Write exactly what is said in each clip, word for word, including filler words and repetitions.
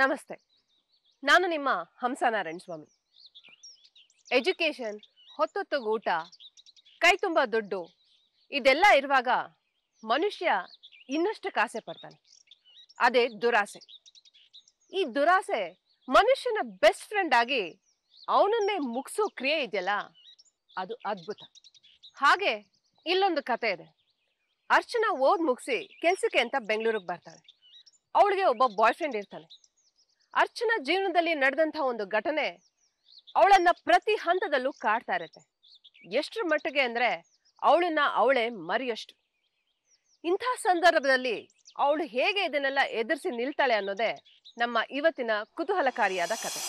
ನಮಸ್ತೆ, ನಾನು ನಿಮ್ಮ ಹಂಸನಾರಾಯಣ ಸ್ವಾಮಿ. ಎಜುಕೇಷನ್, ಹೊತ್ತೊತ್ತು ಊಟ, ಕೈ ತುಂಬ ದುಡ್ಡು ಇದೆಲ್ಲ ಇರುವಾಗ ಮನುಷ್ಯ ಇನ್ನಷ್ಟು ಕಾಸೆ ಪಡ್ತಾನೆ. ಅದೇ ದುರಾಸೆ. ಈ ದುರಾಸೆ ಮನುಷ್ಯನ ಬೆಸ್ಟ್ ಫ್ರೆಂಡ್ ಆಗಿ ಅವನನ್ನೇ ಮುಗಿಸೋ ಕ್ರಿಯೆ ಇದೆಯಲ್ಲ, ಅದು ಅದ್ಭುತ. ಹಾಗೆ ಇಲ್ಲೊಂದು ಕತೆ ಇದೆ. ಅರ್ಚನಾ ಓದ್ ಮುಗಿಸಿ ಕೆಲಸಕ್ಕೆ ಅಂತ ಬೆಂಗಳೂರಿಗೆ ಬರ್ತಾಳೆ. ಅವಳಿಗೆ ಒಬ್ಬ ಬಾಯ್ ಫ್ರೆಂಡ್ ಇರ್ತಾನೆ. ಅರ್ಚನಾ ಜೀವನದಲ್ಲಿ ನಡೆದಂತಹ ಒಂದು ಘಟನೆ ಅವಳನ್ನ ಪ್ರತಿ ಹಂತದಲ್ಲೂ ಕಾಡ್ತಾ ಇರುತ್ತೆ. ಎಷ್ಟರ ಮಟ್ಟಿಗೆ ಅಂದ್ರೆ ಅವಳನ್ನ ಅವಳೇ ಮರೆಯಷ್ಟು. ಇಂಥ ಸಂದರ್ಭದಲ್ಲಿ ಅವಳು ಹೇಗೆ ಇದನ್ನೆಲ್ಲ ಎದುರಿಸಿ ನಿಲ್ತಾಳೆ ಅನ್ನೋದೇ ನಮ್ಮ ಇವತ್ತಿನ ಕುತೂಹಲಕಾರಿಯಾದ ಕತೆ.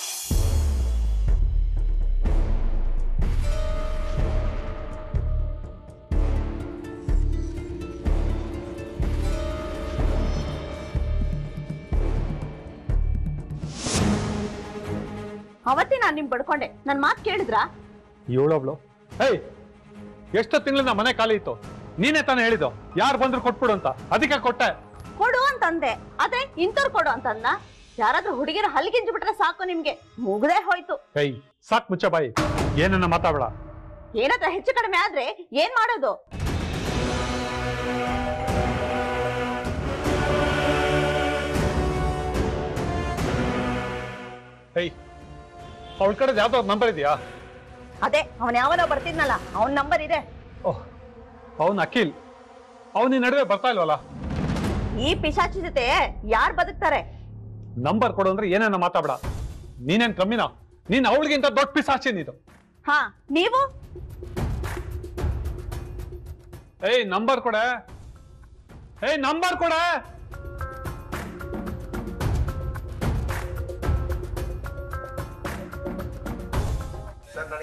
ಅವತ್ತೇ ನಾನು ನಿಮ್ ಬಡ್ಕೊಂಡೆ, ನನ್ನ ಮಾತು ಕೇಳಿದ್ರಾ? ಏಳೋಬ್ಳು, ಏಯ್ ಎಷ್ಟೋ ತಿಂಗಳಿಂದ ಮನೆ ಖಾಲಿ ಇತ್ತು, ನೀನೇ ತಾನೇ ಹೇಳಿದ್ದು ಯಾರು ಬಂದ್ರು ಕೊಟ್ಬಿಡು ಅಂತ. ಅದಕ್ಕೆ ಕೊಟ್ಟೆ, ಕೊಡು ಅಂತಂದೆ. ಅದೇ ಇಂಥವ್ರು ಕೊಡು ಅಂತಂದ. ಯಾರಾದ್ರೂ ಹುಡುಗಿರ ಹಲ್ಗಿಂಜು ಬಿಟ್ರೆ ಸಾಕು ನಿಮ್ಗೆ, ಮುಗದೆ ಹೋಯ್ತು. ಏಯ್ ಸಾಕು ಮುಚ್ಚ ಬಾಯಿ, ಏನನ್ನ ಮಾತಾಡಬೇಡ. ಏನತ್ರ ಹೆಚ್ಚು ಕಡಿಮೆ ಆದ್ರೆ ಏನ್ ಮಾಡೋದು? ಏಯ್ ಅವಳ ಕಡೆ ಯಾವ್ದಾವ್ ನಂಬರ್ ಇದೆಯಾ? ಅದೇ ಅವನ್ ಯಾವನೋ ಬರ್ತಿದ್ನಲ್ಲ, ಅವನ ನಂಬರ್ ಇದೆ. ಓಹ್, ಅವನ್ ಅಖಿಲ್. ಅವನಿ ನಡುವೆ ಬರ್ತಾ ಇಲ್ವಲ್ಲ? ಈ ಪಿಶಾಚಿ ಜೊತೆ ಯಾರು ಬದುಕ್ತಾರೆ? ನಂಬರ್ ಕೊಡು ಅಂದ್ರೆ ಏನೇನ ಮಾತಾಡ. ನೀನೇನ್ ಕಮ್ಮಿನ? ನೀನ್ ಅವಳಿಗಿಂತ ದೊಡ್ಡ ಪಿಶಾಚಿ ನೀನು. ಹಾ, ನೀವು. ಏಯ್ ನಂಬರ್ ಕೊಡ, ಏಯ್ ನಂಬರ್ ಕೊಡ.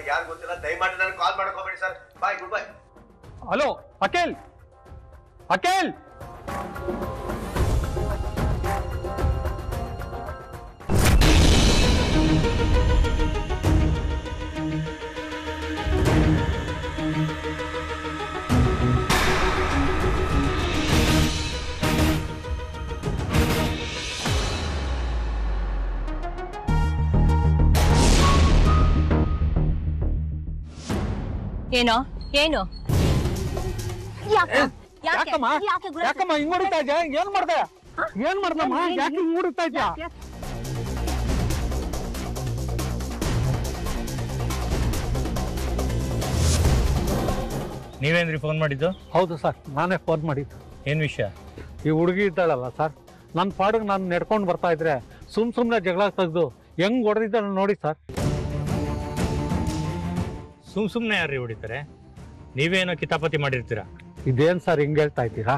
ಯಾರು ಗೊತ್ತಿಲ್ಲ, ದಯಮಾಡಿ ನನಗೆ ಕಾಲ್ ಮಾಡ್ಕೋಬೇಡಿ sir. Bye, good bye. Hello Akhil, Akhil ಏನೋ ಏನು ಯಾಕಮ್ಮ ಹಿಂಗ್ ಹೊಡಿತಾ ಇದ್ಯಾ? ಏನ್ ಮಾಡ್ದೆ? ಏನ್ ಮಾಡ್ದಮ್ಮ? ಯಾಕೆ ಹಿಂಗ್ ಹೊಡಿತಾ ಇದ್ಯಾ? ನೀವೇನ್ರಿ ಫೋನ್ ಮಾಡಿದ್ದು? ಹೌದು ಸರ್, ನಾನೇ ಫೋನ್ ಮಾಡಿದ್ದು. ಏನ್ ವಿಷಯ? ಈ ಹುಡುಗಿ ಇದ್ದಾಳಲ್ಲ ಸರ್, ನನ್ನ ಪಾಡಿಗೆ ನಾನು ನೆಡ್ಕೊಂಡು ಬರ್ತಾ ಇದ್ರೆ ಸುಮ್ ಸುಮ್ನೆ ಜಗಳ ತೆಗ್ದು ಹೆಂಗ್ ಹೊಡೆದಿದ್ದಾಳೆ ನೋಡಿ ಸರ್. ಸುಮ್ ಸುಮ್ನೆ ಯಾರ್ರಿ ಹೊಡಿತಾರೆ? ನೀವೇನೋ ಕಿತಾಪತಿ ಮಾಡಿರ್ತೀರಾ. ಇದೇನ್ ಸರ್ ಹಿಂಗ್ ಹೇಳ್ತಾ ಇದ್ದೀರಾ?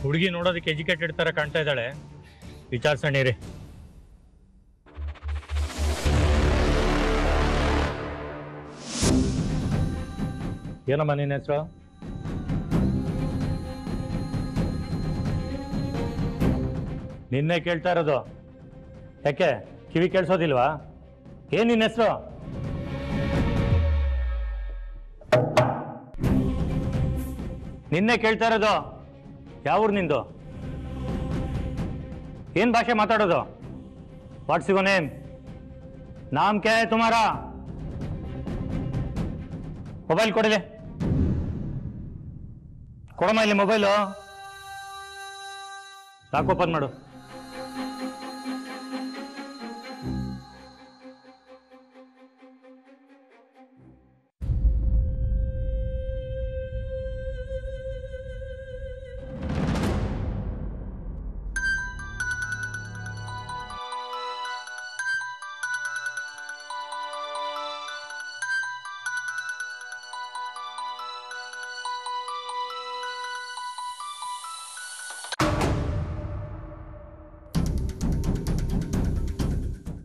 ಹುಡುಗಿ ನೋಡೋದಕ್ಕೆ ಎಜುಕೇಟೆಡ್ ತರ ಕಾಣ್ತಾ ಇದ್ದಾಳೆ, ವಿಚಾರಿಸೋಣೀರಿ. ಏನಮ್ಮ ನಿನ್ನ ಹೆಸರು? ನಿನ್ನೆ ಕೇಳ್ತಾ ಇರೋದು, ಯಾಕೆ ಕಿವಿ ಕೇಳಿಸೋದಿಲ್ವಾ? ಏನ್ ನಿನ್ನ ಹೆಸರು? ನಿನ್ನೆ ಕೇಳ್ತಾ ಇರೋದು. ಯಾವೂರು ನಿಂದು? ಏನ್ ಭಾಷೆ ಮಾತಾಡೋದು? What's your name? ನಾಮ್ ಕ್ಯಾ ಹೈ ತುಮಾರಾ? ಮೊಬೈಲ್ ಕೊಡಿದೆ, ಕೊಡಮ್ಮ ಇಲ್ಲಿ ಮೊಬೈಲು. ಲಾಕ್ ಓಪನ್ ಮಾಡು.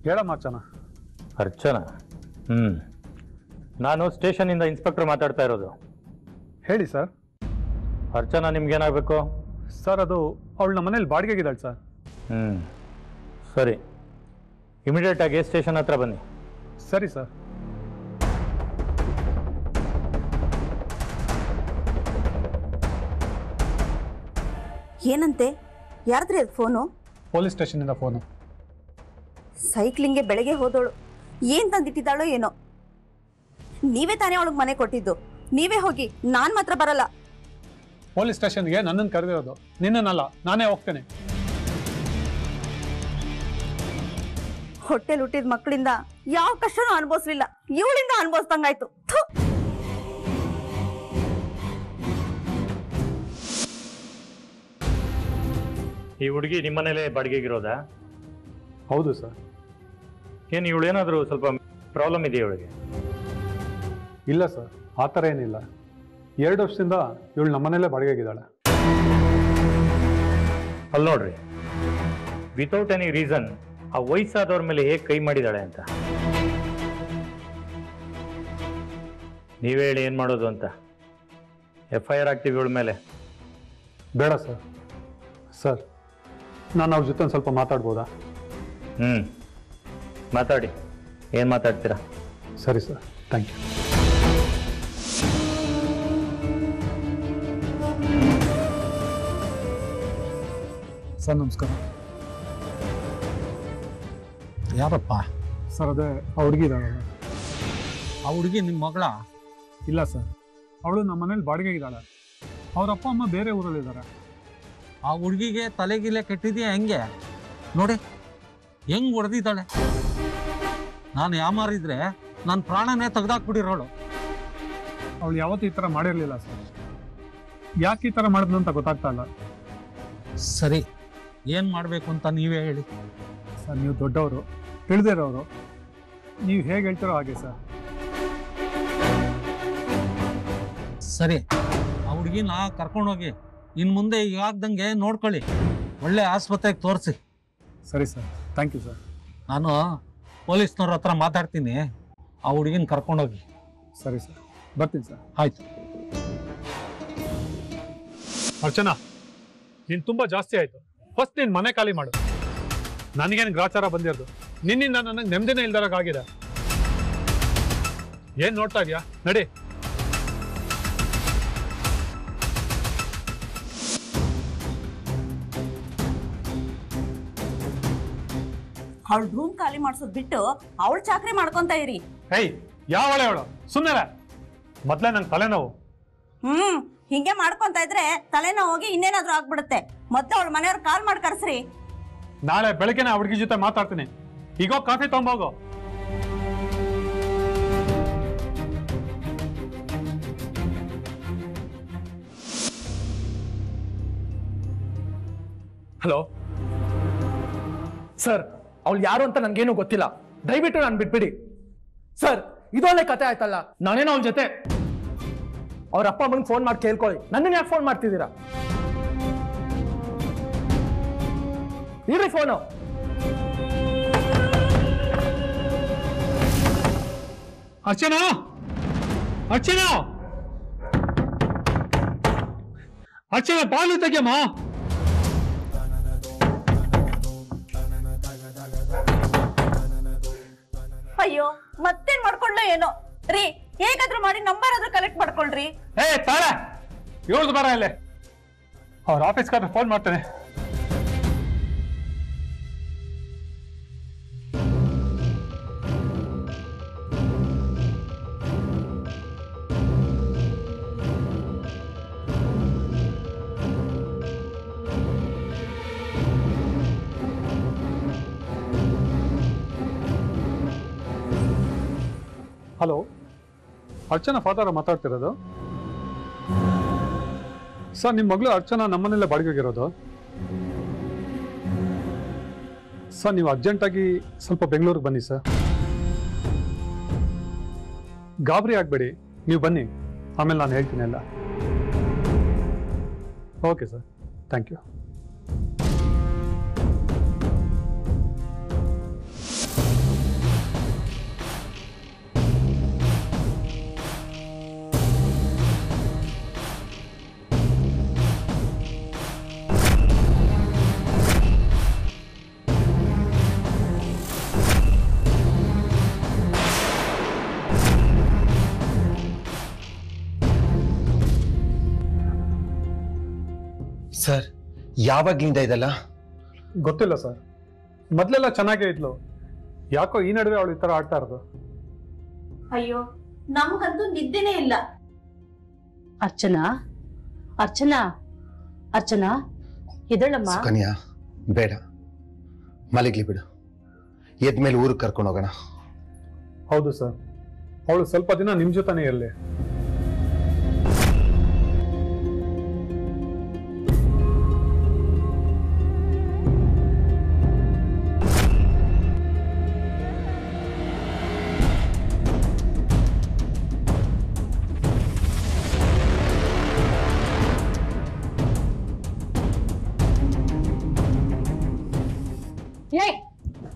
ಹೇಳಮ್ಮ ಅರ್ಚನಾ. ಅರ್ಚನಾ? ಹ್ಞೂ, ನಾನು ಸ್ಟೇಷನಿಂದ ಇನ್ಸ್ಪೆಕ್ಟರ್ ಮಾತಾಡ್ತಾ ಇರೋದು. ಹೇಳಿ ಸರ್. ಅರ್ಚನಾ ನಿಮ್ಗೇನಾಗಬೇಕು? ಸರ್, ಅದು ಅವಳು ನಮ್ಮ ಮನೇಲಿ ಬಾಡಿಗೆಗಿದ್ದಾಳೆ ಸರ್. ಹ್ಞೂ, ಸರಿ. ಇಮಿಡಿಯೇಟಾಗಿ ಸ್ಟೇಷನ್ ಹತ್ರ ಬನ್ನಿ. ಸರಿ ಸರ್. ಏನಂತೆ? ಯಾರದ್ರಿ ಅದು ಫೋನು? ಪೊಲೀಸ್ ಸ್ಟೇಷನ್ ಇಂದ ಫೋನು. ಸೈಕ್ಲಿಂಗ್ಗೆ ಬೆಳಗ್ಗೆ ಹೋದಳು. ಏನು ತಂದಿಟ್ಟಿದ್ದಾಳೋ ಏನೋ. ನೀವೇ ತಾನೇ ಅವಳಿಗೆ ಮನೆ ಕೊಟ್ಟಿದ್ದು. ನೀವೇ ಹೋಗಿ, ನಾನು ಮಾತ್ರ ಬರಲ್ಲ. ಪೊಲೀಸ್ ಸ್ಟೇಷನ್ಗೆ ನನ್ನನ್ನು ಕರೆದಿರೋದು, ನಿನ್ನನ್ನಲ್ಲ. ನಾನೇ ಹೋಗ್ತೇನೆ. ಹೊಟ್ಟೆ ಲುಟ್ಟಿದ ಮಕ್ಕಳಿಂದ ಯಾವ ಕಷ್ಟನೂ ಅನುಭವಿಸಲಿಲ್ಲ, ಇವಳಿಂದ ಅನುಭವಿಸ್ದಂಗಾಯ್ತು. ಈ ಹುಡುಗಿ ನಿಮ್ಮನೇಲೆ ಬಾಡಿಗೆಗಿರೋದಾ? ಹೌದು ಸರ್. ಏನು ಇವಳೇನಾದರೂ ಸ್ವಲ್ಪ ಪ್ರಾಬ್ಲಮ್ ಇದೆಯಾ ಇವಳಿಗೆ? ಇಲ್ಲ ಸರ್, ಆ ಥರ ಏನಿಲ್ಲ. ಎರಡು ವರ್ಷದಿಂದ ಇವಳು ನಮ್ಮನೇಲೆ ಬಾಡಿಗೆಗಿದ್ದಾಳೆ. ಅಲ್ಲಿ ನೋಡ್ರಿ, ವಿತೌಟ್ ಎನಿ ರೀಸನ್ ಆ ವಯಸ್ಸಾದವ್ರ ಮೇಲೆ ಹೇಗೆ ಕೈ ಮಾಡಿದ್ದಾಳೆ ಅಂತ. ನೀವೇ ಹೇಳಿ ಏನು ಮಾಡೋದು ಅಂತ. ಎಫ್ ಐ ಆರ್ ಆಗ್ತೀವಿ ಇವಳ ಮೇಲೆ. ಬೇಡ ಸರ್. ಸರ್, ನಾನು ಅವ್ರ ಜೊತೆ ಒಂದು ಸ್ವಲ್ಪ ಮಾತಾಡ್ಬೋದಾ? ಹ್ಞೂ, ಮಾತಾಡಿ. ಏನು ಮಾತಾಡ್ತೀರಾ? ಸರಿ ಸರ್, ಥ್ಯಾಂಕ್ ಯು. ಸರ್ ನಮಸ್ಕಾರ. ಯಾರಪ್ಪ? ಸರ್ ಅದೇ ಆ ಹುಡುಗಿ ಇದ್ದಾಳಲ್ಲ. ಆ ಹುಡುಗಿ ನಿಮ್ಮ ಮಗಳ? ಇಲ್ಲ ಸರ್, ಅವಳು ನಮ್ಮ ಮನೇಲಿ ಬಾಡಿಗೆಗಿದ್ದಾಳೆ. ಅವರಪ್ಪ ಅಮ್ಮ ಬೇರೆ ಊರಲ್ಲಿದ್ದಾರೆ. ಆ ಹುಡುಗಿಗೆ ತಲೆಗಿಲೆ ಕೆಟ್ಟಿದೆಯಾ ಹೆಂಗೆ? ನೋಡಿ ಹೆಂಗೆ ಹೊಡೆದಿದ್ದಾಳೆ. ನಾನು ಯಾಮಾರಿದ್ರೆ ನನ್ನ ಪ್ರಾಣನೇ ತೆಗೆದಾಕ್ಬಿಟ್ಟಿರೋಳು. ಅವಳು ಯಾವತ್ತೂ ಈ ಥರ ಮಾಡಿರಲಿಲ್ಲ ಸರ್. ಯಾಕೆ ಈ ಥರ ಮಾಡಿದ್ಲು ಅಂತ ಗೊತ್ತಾಗ್ತಾ ಇಲ್ಲ. ಸರಿ, ಏನು ಮಾಡಬೇಕು ಅಂತ ನೀವೇ ಹೇಳಿ. ಸರ್, ನೀವು ದೊಡ್ಡವರು, ತಿಳಿದಿರೋರು, ನೀವು ಹೇಗೆ ಹೇಳ್ತಾರೋ ಹಾಗೆ ಸರ್. ಸರಿ, ಆ ಹುಡುಗಿನ ಕರ್ಕೊಂಡೋಗಿ ಇನ್ನು ಮುಂದೆ ಈಗಾಗ್ದಂಗೆ ನೋಡ್ಕೊಳ್ಳಿ. ಒಳ್ಳೆ ಆಸ್ಪತ್ರೆಗೆ ತೋರಿಸಿ. ಸರಿ ಸರ್, ಥ್ಯಾಂಕ್ ಯು ಸರ್. ನಾನು ಪೊಲೀಸ್ನವ್ರ ಹತ್ರ ಮಾತಾಡ್ತೀನಿ. ಆ ಹುಡುಗಿನ ಕರ್ಕೊಂಡೋಗಿ. ಸರಿ ಸರ್, ಬರ್ತೀನಿ ಸರ್. ಆಯಿತು. ಅರ್ಚನಾ, ನೀನು ತುಂಬ ಜಾಸ್ತಿ ಆಯಿತು. ಫಸ್ಟ್ ನೀನು ಮನೆ ಖಾಲಿ ಮಾಡು. ನನಗೇನು ಗ್ರಾಚಾರ ಬಂದಿರೋದು? ನಿನ್ನಿಂದ ನನಗೆ ನೆಮ್ಮದಿನೇ ಇಲ್ದಾರಾಗಿದೆ. ಏನು ನೋಡ್ತಾ ಇದೆಯಾ? ನಡಿ. ಅವಳ ರೂಮ್ ಖಾಲಿ ಮಾಡಿಸೋದು ಬಿಟ್ಟು ಅವಳು ಚಾಕ್ರಿ ಮಾಡ್ಕೊಂತ ಇರಿ. ಹೇಯ್, ಯಾವಳೆ ಅವಳು? ಸುಮ್ಮನೆ. ಮೊದಲೇ ನಂಗೆ ತಲೆನೋವು. ಹ್ಞೂ, ಹಿಂಗೆ ಮಾಡ್ಕೊಂತ ಇದ್ರೆ ತಲೆನೋವು ಹೋಗಿ ಇನ್ನೇನಾದರೂ ಆಗ್ಬಿಡುತ್ತೆ. ಮೊದಲು ಅವಳ ಮನೆಯವ್ರು ಕಾಲ್ ಮಾಡಿ ಕರೆಸ್ರಿ. ನಾಳೆ ಬೆಳಗ್ಗೆನೇ ಹುಡುಗಿ ಜೊತೆ ಮಾತಾಡ್ತೀನಿ. ಈಗ ಕಾಫಿ ತೊಗೊಂಬೋಗು. ಹಲೋ ಸರ್, ಅವಳು ಯಾರು ಅಂತ ನನಗೇನು ಗೊತ್ತಿಲ್ಲ. ದಯವಿಟ್ಟು ನಾನು ಬಿಟ್ಬಿಡಿ ಸರ್. ಇದೊಳ್ಳೆ ಕತೆ ಆಯ್ತಲ್ಲ. ನಾನೇನೋ ಅವಳ ಜೊತೆ. ಅವ್ರ ಅಪ್ಪ ಅಮ್ಮನಿಗೆ ಫೋನ್ ಮಾಡಿ ಕೇಳ್ಕೊಳ್ಳಿ. ನನ್ನನ್ನು ಯಾಕೆ ಫೋನ್ ಮಾಡ್ತಿದ್ದೀರಾ? ಇರ್ರಿ ಫೋನು. ಅರ್ಚನಾ, ಅರ್ಚನಾ, ಅರ್ಚನಾ, ಬಾಲು ತೆಗೆಯಮ್ಮ. ಅಯ್ಯೋ, ಮತ್ತೇನ್ ಮಾಡ್ಕೊಂಡ್ಲೋ ಏನೋ ರೀ. ಹೇಗಾದ್ರೂ ಮಾಡಿ ನಂಬರ್ ಆದ್ರೂ ಕಲೆಕ್ಟ್ ಮಾಡ್ಕೊಳ್ರಿ. ಏ ತಾಳ, ಇವಳ್ದು ಬರ ಇಲ್ಲೇ. ಅವ್ರ ಆಫೀಸ್ಗಾರ ಫೋನ್ ಮಾಡ್ತೇನೆ. ಹಲೋ, ಅರ್ಚನಾ ಫಾದರ್ ಮಾತಾಡ್ತಿರೋದು ಸರ್. ನಿಮ್ಮ ಮಗಳು ಅರ್ಚನಾ ನಮ್ಮನೆಲ್ಲ ಬಾಡಿಗೆಗಿರೋದು ಸರ್. ನೀವು ಅರ್ಜೆಂಟಾಗಿ ಸ್ವಲ್ಪ ಬೆಂಗಳೂರಿಗೆ ಬನ್ನಿ ಸರ್. ಗಾಬರಿ ಆಗಬೇಡಿ, ನೀವು ಬನ್ನಿ. ಆಮೇಲೆ ನಾನು ಹೇಳ್ತೀನಿ ಎಲ್ಲ. Okay sir, thank you. ಯಾವಾಗಿಂದ ಇದಲ್ಲ ಗೊತ್ತಿಲ್ಲ ಸರ್. ಮೊದಲೆಲ್ಲ ಚೆನ್ನಾಗಿ ಇದ್ಲು, ಯಾಕೋ ಈ ನಡುವೆ ಅವಳು ಈ ತರ ಆಡ್ತಾ ಇರೋದು. ಅಯ್ಯೋ ನಮಗಂತೂ ನಿದ್ದೆನೇ ಇಲ್ಲ. ಅರ್ಚನಾ ಅರ್ಚನಾ ಅರ್ಚನಾ ಎದ್ದೇಳಮ್ಮ. ಸುಕನ್ಯಾ ಬೇಡ, ಮಲಗಲಿ ಬಿಡು, ಎದ್ದ ಮೇಲೆ ಊರಿಗೆ ಕರ್ಕೊಂಡು ಹೋಗೋಣ. ಹೌದು ಸರ್, ಅವಳು ಸ್ವಲ್ಪ ದಿನ ನಿಮ್ಮ ಜೊತೆನೇ ಇರಲಿ.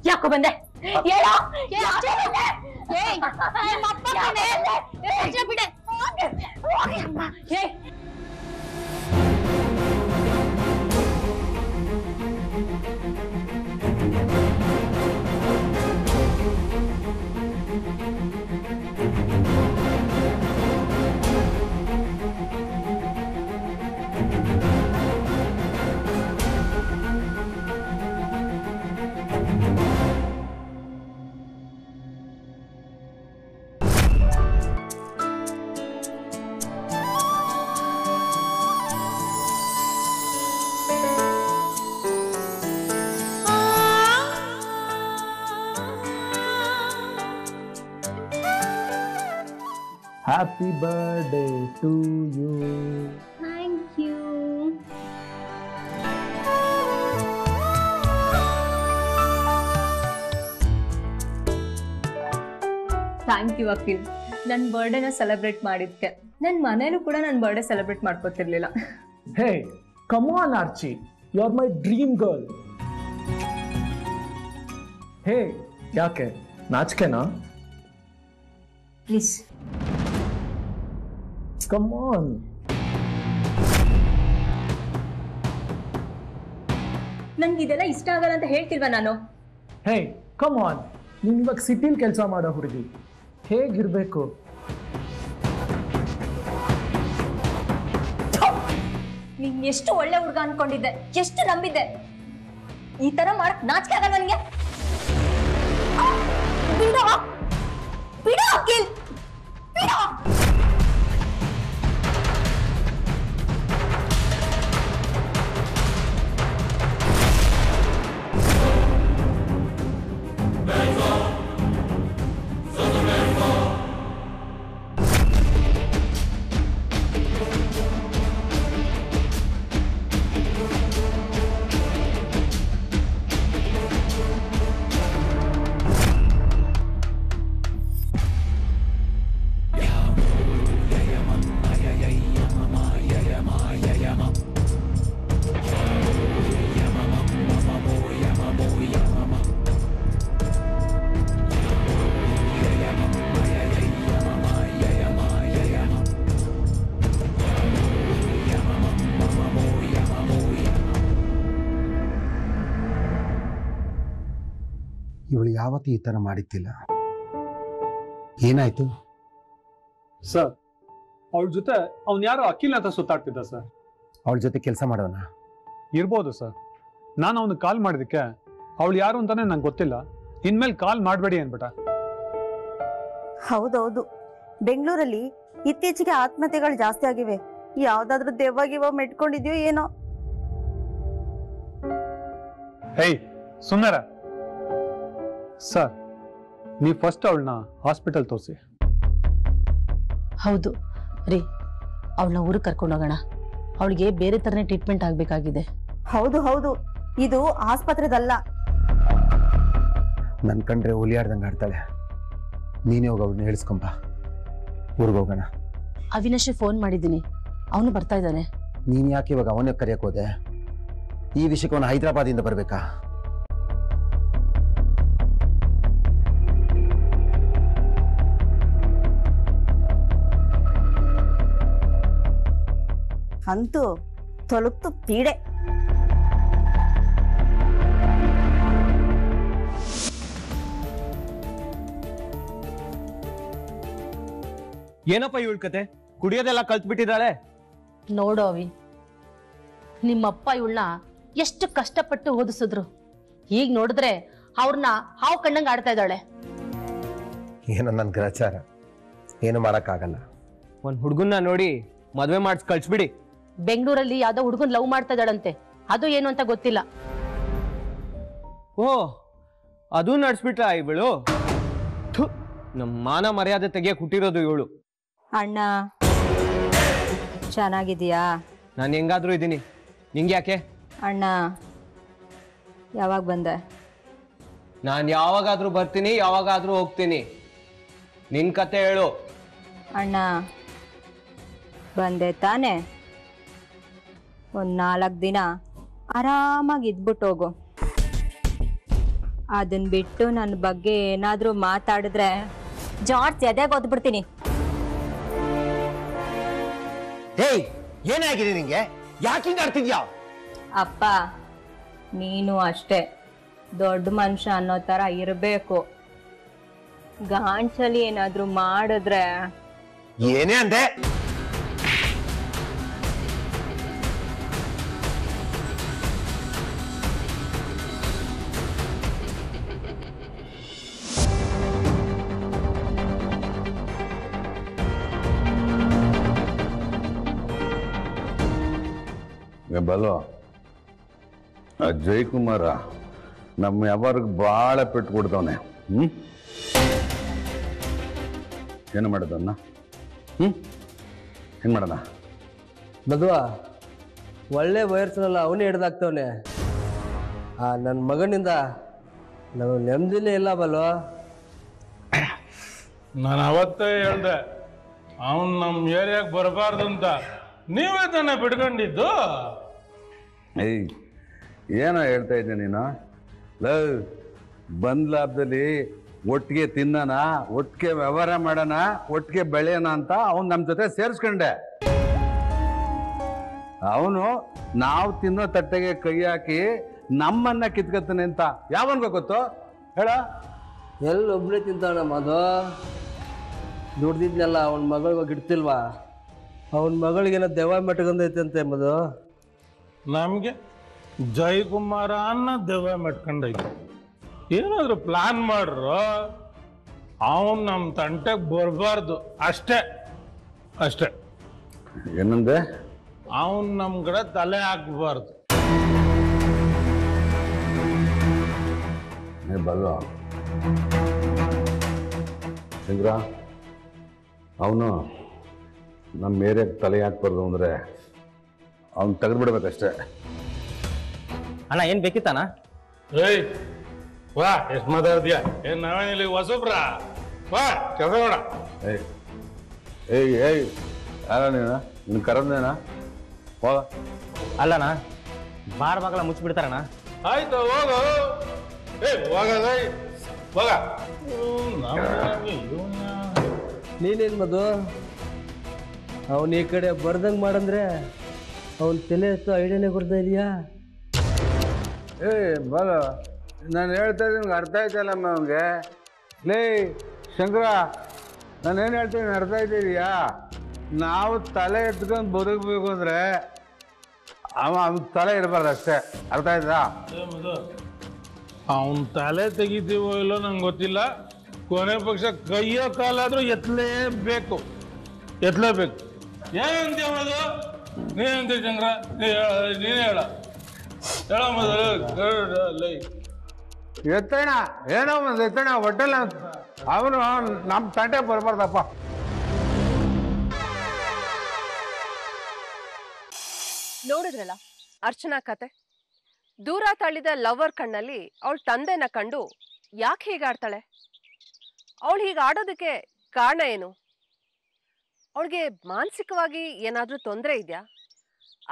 ಯಾಕೋ ಬಂದೆ ಹೇಳೋ ಯಾಕೆ ಬಂದೆ? ಏಯ್ ನಿಮ್ಮ ಅಪ್ಪ ಕಣೆ, ಏಯ್ ಬಿಡೆ ಹೋಗು ಹೋಗು ಅಮ್ಮ. ಏಯ್ happy birthday to you. thank you. thank you ಅಕ್ಕಿ, ನನ್ನ ಬರ್ತ್ಡೇ ನ ಸೆಲೆಬ್ರೇಟ್ ಮಾಡಿದ್ಕೆ. ನನ್ನ ಮನೇಲೂ ಕೂಡ ನನ್ನ ಬರ್ತ್ಡೇ ಸೆಲೆಬ್ರೇಟ್ ಮಾಡ್ಕೊತಿರ್ಲಿಲ್ಲ. Hey come on Archie, you are my dream girl. Hey ಯಾಕೆ ನಾಚಿಕೆನಾ? Please come on. ನನಗೆ ಇದೆಲ್ಲ ಇಷ್ಟ ಆಗಲ್ಲ ಅಂತ ಹೇಳ್ತಿಲ್ವಾ ನಾನು? ಹೇ come on, ನೀನು ಇವಾಗ ಸಿಟಿಲಿ ಕೆಲಸ ಮಾಡೋ ಹುಡುಗಿ ಹೇಗಿರಬೇಕು? ನೀನು ಎಷ್ಟು ಒಳ್ಳೆ ಹುಡುಗ ಅನ್ಕೊಂಡಿದ್ದೆ, ಎಷ್ಟು ನಂಬಿದ್ದೆ. ಈ ತರ ಮಾಡಕ್ ನಾಚಿಕೆ ಆಗಲ್ಲ ನನಗೆ? ಬಿಡು ಬಿಡು ಅಖಿಲ್, ಬಿಡು. ಇವಳು ಯಾವತ್ತೂ ಈ ತರ ಮಾಡಿದ್ದಿಲ್ಲ. ಏನಾಯ್ತು ಸರ್? ಅವಳ ಜೊತೆ ಅವನು ಯಾರೋ ಅಖಿಲ್ ಅಂತ ಸುತ್ತಾಡ್ತಿದ್ದ ಸರ್. ಅವಳ ಜೊತೆ ಕೆಲಸ ಮಾಡೋಣ ಇರ್ಬೋದು ಸರ್. ನಾನು ಅವನು ಕಾಲ್ ಮಾಡಿದಕ್ಕೆ ಅವಳು ಯಾರು ಅಂತಾನೆ ನಂಗೆ ಗೊತ್ತಿಲ್ಲ, ಇನ್ಮೇಲೆ ಕಾಲ್ ಮಾಡಬೇಡಿ ಅನ್ಬಿಟ್ಟ. ಹೌದೌದು, ಬೆಂಗಳೂರಲ್ಲಿ ಇತ್ತೀಚೆಗೆ ಆತ್ಮಹತ್ಯೆಗಳು ಜಾಸ್ತಿ ಆಗಿವೆ. ಯಾವ್ದಾದ್ರೂ ದೆವ್ವಗಿವ ಮೆಟ್ಕೊಂಡಿದ್ಯೋ ಏನೋ. ಹೇಯ್ ಸುಂದರ ಸರ್, ನೀವು ಫಸ್ಟ್ ಅವಳನ್ನ ಹಾಸ್ಪಿಟಲ್ ತೋರಿಸಿ. ಹೌದು ರೀ, ಅವಳನ್ನ ಊರಿಗೆ ಕರ್ಕೊಂಡೋಗೋಣ. ಅವಳಿಗೆ ಬೇರೆ ಥರನೇ ಟ್ರೀಟ್ಮೆಂಟ್ ಆಗಬೇಕಾಗಿದೆ. ಹೌದು ಹೌದು, ಇದು ಆಸ್ಪತ್ರೆದಲ್ಲ. ನನ್ನ ಕಂಡ್ರೆ ಹುಲಿಯಾಡ್ದಂಗೆ ಆಡ್ತಾಳೆ. ನೀನೇ ಹೋಗಿ ಅವಳನ್ನ ಹೇಳಿಸ್ಕೊಂಬ, ಊರಿಗೆ ಹೋಗೋಣ. ಅವಿನಾಶಿ ಫೋನ್ ಮಾಡಿದ್ದೀನಿ, ಅವನು ಬರ್ತಾ ಇದ್ದಾನೆ. ನೀನು ಯಾಕೆ ಇವಾಗ ಅವನೇ ಕರೆಯಕ್ಕೆ ಹೋದೆ? ಈ ವಿಷಯಕ್ಕೆ ಅವನು ಹೈದರಾಬಾದಿಂದ ಬರಬೇಕಾ? ಅಂತೂ ತೊಲಗ್ತು ಪೀಡೆ. ಏನಪ್ಪ ಇವಳ ಕತೆ? ಕುಡಿಯೋದೆಲ್ಲ ಕಲ್ತ್ಬಿಟ್ಟಿದ್ದಾಳೆ ನೋಡೋವಿ. ನಿಮ್ಮಪ್ಪ ಇವಳನ್ನ ಎಷ್ಟು ಕಷ್ಟಪಟ್ಟು ಓದಿಸಿದ್ರು ಈಗ ನೋಡಿದ್ರೆ ಅವರನ್ನ ಹಾವು ಕಣ್ಣಂಗ ಆಡ್ತಾ ಇದ್ದಾಳೆ ಏನೋ ನನ್ನ ಗ್ರಚಾರ ಏನು ಮಾಡಕ ಆಗಲ್ಲ ಒಂದು ಹುಡುಗನ್ನ ನೋಡಿ ಮದುವೆ ಮಾಡ್ಸಿ ಕಳ್ಸಿಬಿಡಿ ಬೆಂಗಳೂರಲ್ಲಿ ಯಾದೋ ಹುಡುಗನ್ ಲವ್ ಮಾಡ್ತಾ ಇದ್ದಾಳಂತೆ ಅದು ಏನು ಅಂತ ಗೊತ್ತಿಲ್ಲ ಓ ಅದು ನಡೆಸಿಬಿಟ್ರಾ ಇವಳು ನಮ್ಮ ಮಾನ ಮರ್ಯಾದೆ ತೆಗೆ ಕುಟಿರೋದು ಇವಳು ಅಣ್ಣ ಚೆನ್ನಾಗಿದ್ದೀಯಾ ನಾನು ಹೆಂಗಾದರೂ ಇದೀನಿ ನಿಮಗೆ ಯಾಕೆ ಅಣ್ಣ ಯಾವಾಗ ಬಂದೆ ನಾನು ಯಾವಾಗಾದರೂ ಬರ್ತೀನಿ ಯಾವಾಗಾದರೂ ಹೋಗ್ತೀನಿ ನಿನ್ ಕತೆ ಹೇಳು ಅಣ್ಣ ಬಂದೆ ತಾನೆ ಒಂದು ನಾಲ್ಕು ದಿನ ಆರಾಮಾಗಿ ಇದ್ಬಿಟ್ಟು ಹೋಗು ಅದನ್ನ ಬಿಟ್ಟು ನನ್ನ ಬಗ್ಗೆ ಏನಾದರೂ ಮಾತಾಡಿದ್ರೆ ಜಾರ್ಜ್ ಎದೆ ಗೊತ್ತಬಿಡ್ತೀನಿ ಏಯ್ ಏನಾಗಿದೆ ನಿಮಗೆ ಯಾಕೆ ಹಿಂಗ ಆಡ್ತಿದ್ಯಾ ಅಪ್ಪ ನೀನು ಅಷ್ಟೇ ದೊಡ್ಡ ಮನುಷ್ಯ ಅನ್ನೋ ತರ ಇರಬೇಕು ಗಾಂಚಲಿ ಏನಾದರೂ ಮಾಡಿದ್ರೆ ಏನೇ ಅಂದೆ ಬಲೋ ಆ ಜಯಕುಮಾರ ನಮ್ಮ ವ್ಯಾಪಾರಕ್ಕೆ ಭಾಳ ಪೆಟ್ಟು ಕೊಡ್ತವನೆ ಹ್ಞೂ ಏನು ಮಾಡೋದನ್ನ ಹ್ಞೂ ಏನು ಮಾಡೋಣ ಮದುವ ಒಳ್ಳೆ ವಯಸ್ಸಲ್ಲ ಅವನೇ ಹಿಡ್ದಾಗ್ತವನೆ ಆ ನನ್ನ ಮಗನಿಂದ ನಾವು ನೆಮ್ಮದಿನೇ ಇಲ್ಲ ಬಲ್ವ ನಾನು ಅವತ್ತೇ ಹೇಳ್ದೆ ಅವನು ನಮ್ಮ ಏರಿಯಾಗೆ ಬರಬಾರ್ದು ಅಂತ ನೀವೇ ತಾನೇ ಬಿಡ್ಕೊಂಡಿದ್ದು ಏಯ್ ಏನೋ ಹೇಳ್ತಾ ಇದ್ದೆ ನೀನು ಲವ್ ಬಂದ್ ಲಾಭದಲ್ಲಿ ಒಟ್ಟಿಗೆ ತಿನ್ನೋಣ ಒಟ್ಟಿಗೆ ವ್ಯವಹಾರ ಮಾಡೋಣ ಒಟ್ಟಿಗೆ ಬೆಳೆಯೋಣ ಅಂತ ಅವನು ನಮ್ಮ ಜೊತೆ ಸೇರಿಸ್ಕೊಂಡೆ ಅವನು ನಾವು ತಿನ್ನೋ ತಟ್ಟೆಗೆ ಕೈ ಹಾಕಿ ನಮ್ಮನ್ನ ಕಿತ್ಕೊತಾನೆ ಅಂತ ಯಾವನ್ಗೋ ಗೊತ್ತು ಹೇಳ ಎಲ್ಲೊಬ್ಬನೇ ತಿಂತಾವಣಮ್ಮ ಅದು ದುಡ್ದಿದ್ನಲ್ಲ ಅವನ ಮಗಳಿಗೋಗಿ ಇಡ್ತಿಲ್ವಾ ಅವನ ಮಗಳಿಗೇನೋ ದೆವ್ವ ಮೆಟ್ಕೊಂಡೈತಂತೆ ಮದು ನಮಗೆ ಜಯಕುಮಾರ ಅನ್ನೋ ದೆವ್ವ ಮೆಟ್ಕೊಂಡೈತೆ ಏನಾದರೂ ಪ್ಲಾನ್ ಮಾಡ್ರು ಅವನು ನಮ್ಮ ತಂಟೆಗೆ ಬರಬಾರ್ದು ಅಷ್ಟೇ ಅಷ್ಟೇ ಏನಂದೆ ಅವನು ನಮ್ಮ ಕಡೆ ತಲೆ ಹಾಕಬಾರ್ದು ಬಲ್ವಾ ಚಂದ್ರ ಅವನು ನಮ್ಮ ಏರಿಯಾಗೆ ತಲೆ ಹಾಕ್ಬಾರ್ದು ಅಂದರೆ ಅವ್ನು ತೆಗೆದ್ಬಿಡ್ಬೇಕಷ್ಟೇ ಅಣ್ಣ ಏನು ಬೇಕಿತ್ತಾನ ಏಯ್ ವಾ ಎಷ್ಟು ಮಾತಾಡ್ತೀಯ ಏನು ನಾವೇನಿಲ್ಲ ಹೊಸಬ್ರ ವಾ ಕೆಲಸ ನೋಡ ಏಯ್ ಏಯ್ ಏಯ್ ಯಾರ ನೀನು ನಿನ್ನ ಕರದ್ನೇನ ಹೋಗ ಅಲ್ಲಣ್ಣ ಬಾರ್ ಬಾಗಲ ಮುಚ್ಚಿಬಿಡ್ತಾರಣ್ಣ ಆಯ್ತು ಹೋಗು ಏಯ್ ಹೋಗಲ್ಲ ಹೋಗ ನೀನೇನು ಮದು ಅವನು ಈ ಕಡೆ ಬರ್ದಂಗೆ ಮಾಡಂದ್ರೆ ಅವನ ತಲೆ ಹತ್ತು ಐಡಿಯಾನೇ ಕೊಡ್ತಾ ಇದೆಯಾ ಏ ಬಲ ನಾನು ಹೇಳ್ತಾ ಇದ್ದೀನಿ ಅರ್ಥ ಆಯ್ತಲ್ಲಮ್ಮ ಅವನಿಗೆ ಲೇ ಶಂಕರ ನಾನೇನು ಹೇಳ್ತೀನಿ ಅರ್ಥ ಆಯ್ತಿದೀಯಾ ನಾವು ತಲೆ ಎತ್ಕೊಂಡು ಬದುಕಬೇಕು ಅಂದರೆ ಅವ ಅವ್ನ ತಲೆ ಇರಬಾರ್ದು ಅಷ್ಟೇ ಅರ್ಥ ಆಯ್ತಾ ಅವನ ತಲೆ ತೆಗಿತೀವೋ ಇಲ್ಲೋ ನಂಗೆ ಗೊತ್ತಿಲ್ಲ ಕೊನೆ ಪಕ್ಷ ಕೈಯೋ ಕಾಲಾದರೂ ಎತ್ತಲೇಬೇಕು ಎತ್ತಲೇಬೇಕು ಏನಂತೀಯ ಮಾಡೋದು ನೀನಂತ ಚಂದ್ರ ನೀನೇ ಹೇಳ ಹೇಳ ಮೊದಲು ಎತ್ತಣ ಏನೋ ಒಂದು ಎತ್ತಣ ಒಟ್ಟಲ್ಲ ಅವನು ನಮ್ಮ ತಂಟೆ ಬರಬಾರ್ದಪ್ಪ ನೋಡಿದ್ರಲ್ಲ ಅರ್ಚನಾ ಕತೆ ದೂರ ತಳ್ಳಿದ ಲವರ್ ಕಣ್ಣಲ್ಲಿ ಅವಳ ತಂದೆನ ಕಂಡು ಯಾಕೆ ಹೀಗಾಡ್ತಾಳೆ ಅವಳು ಹೀಗಾಡೋದಕ್ಕೆ ಕಾರಣ ಏನು ಅವಳಿಗೆ ಮಾನಸಿಕವಾಗಿ ಏನಾದರೂ ತೊಂದರೆ ಇದೆಯಾ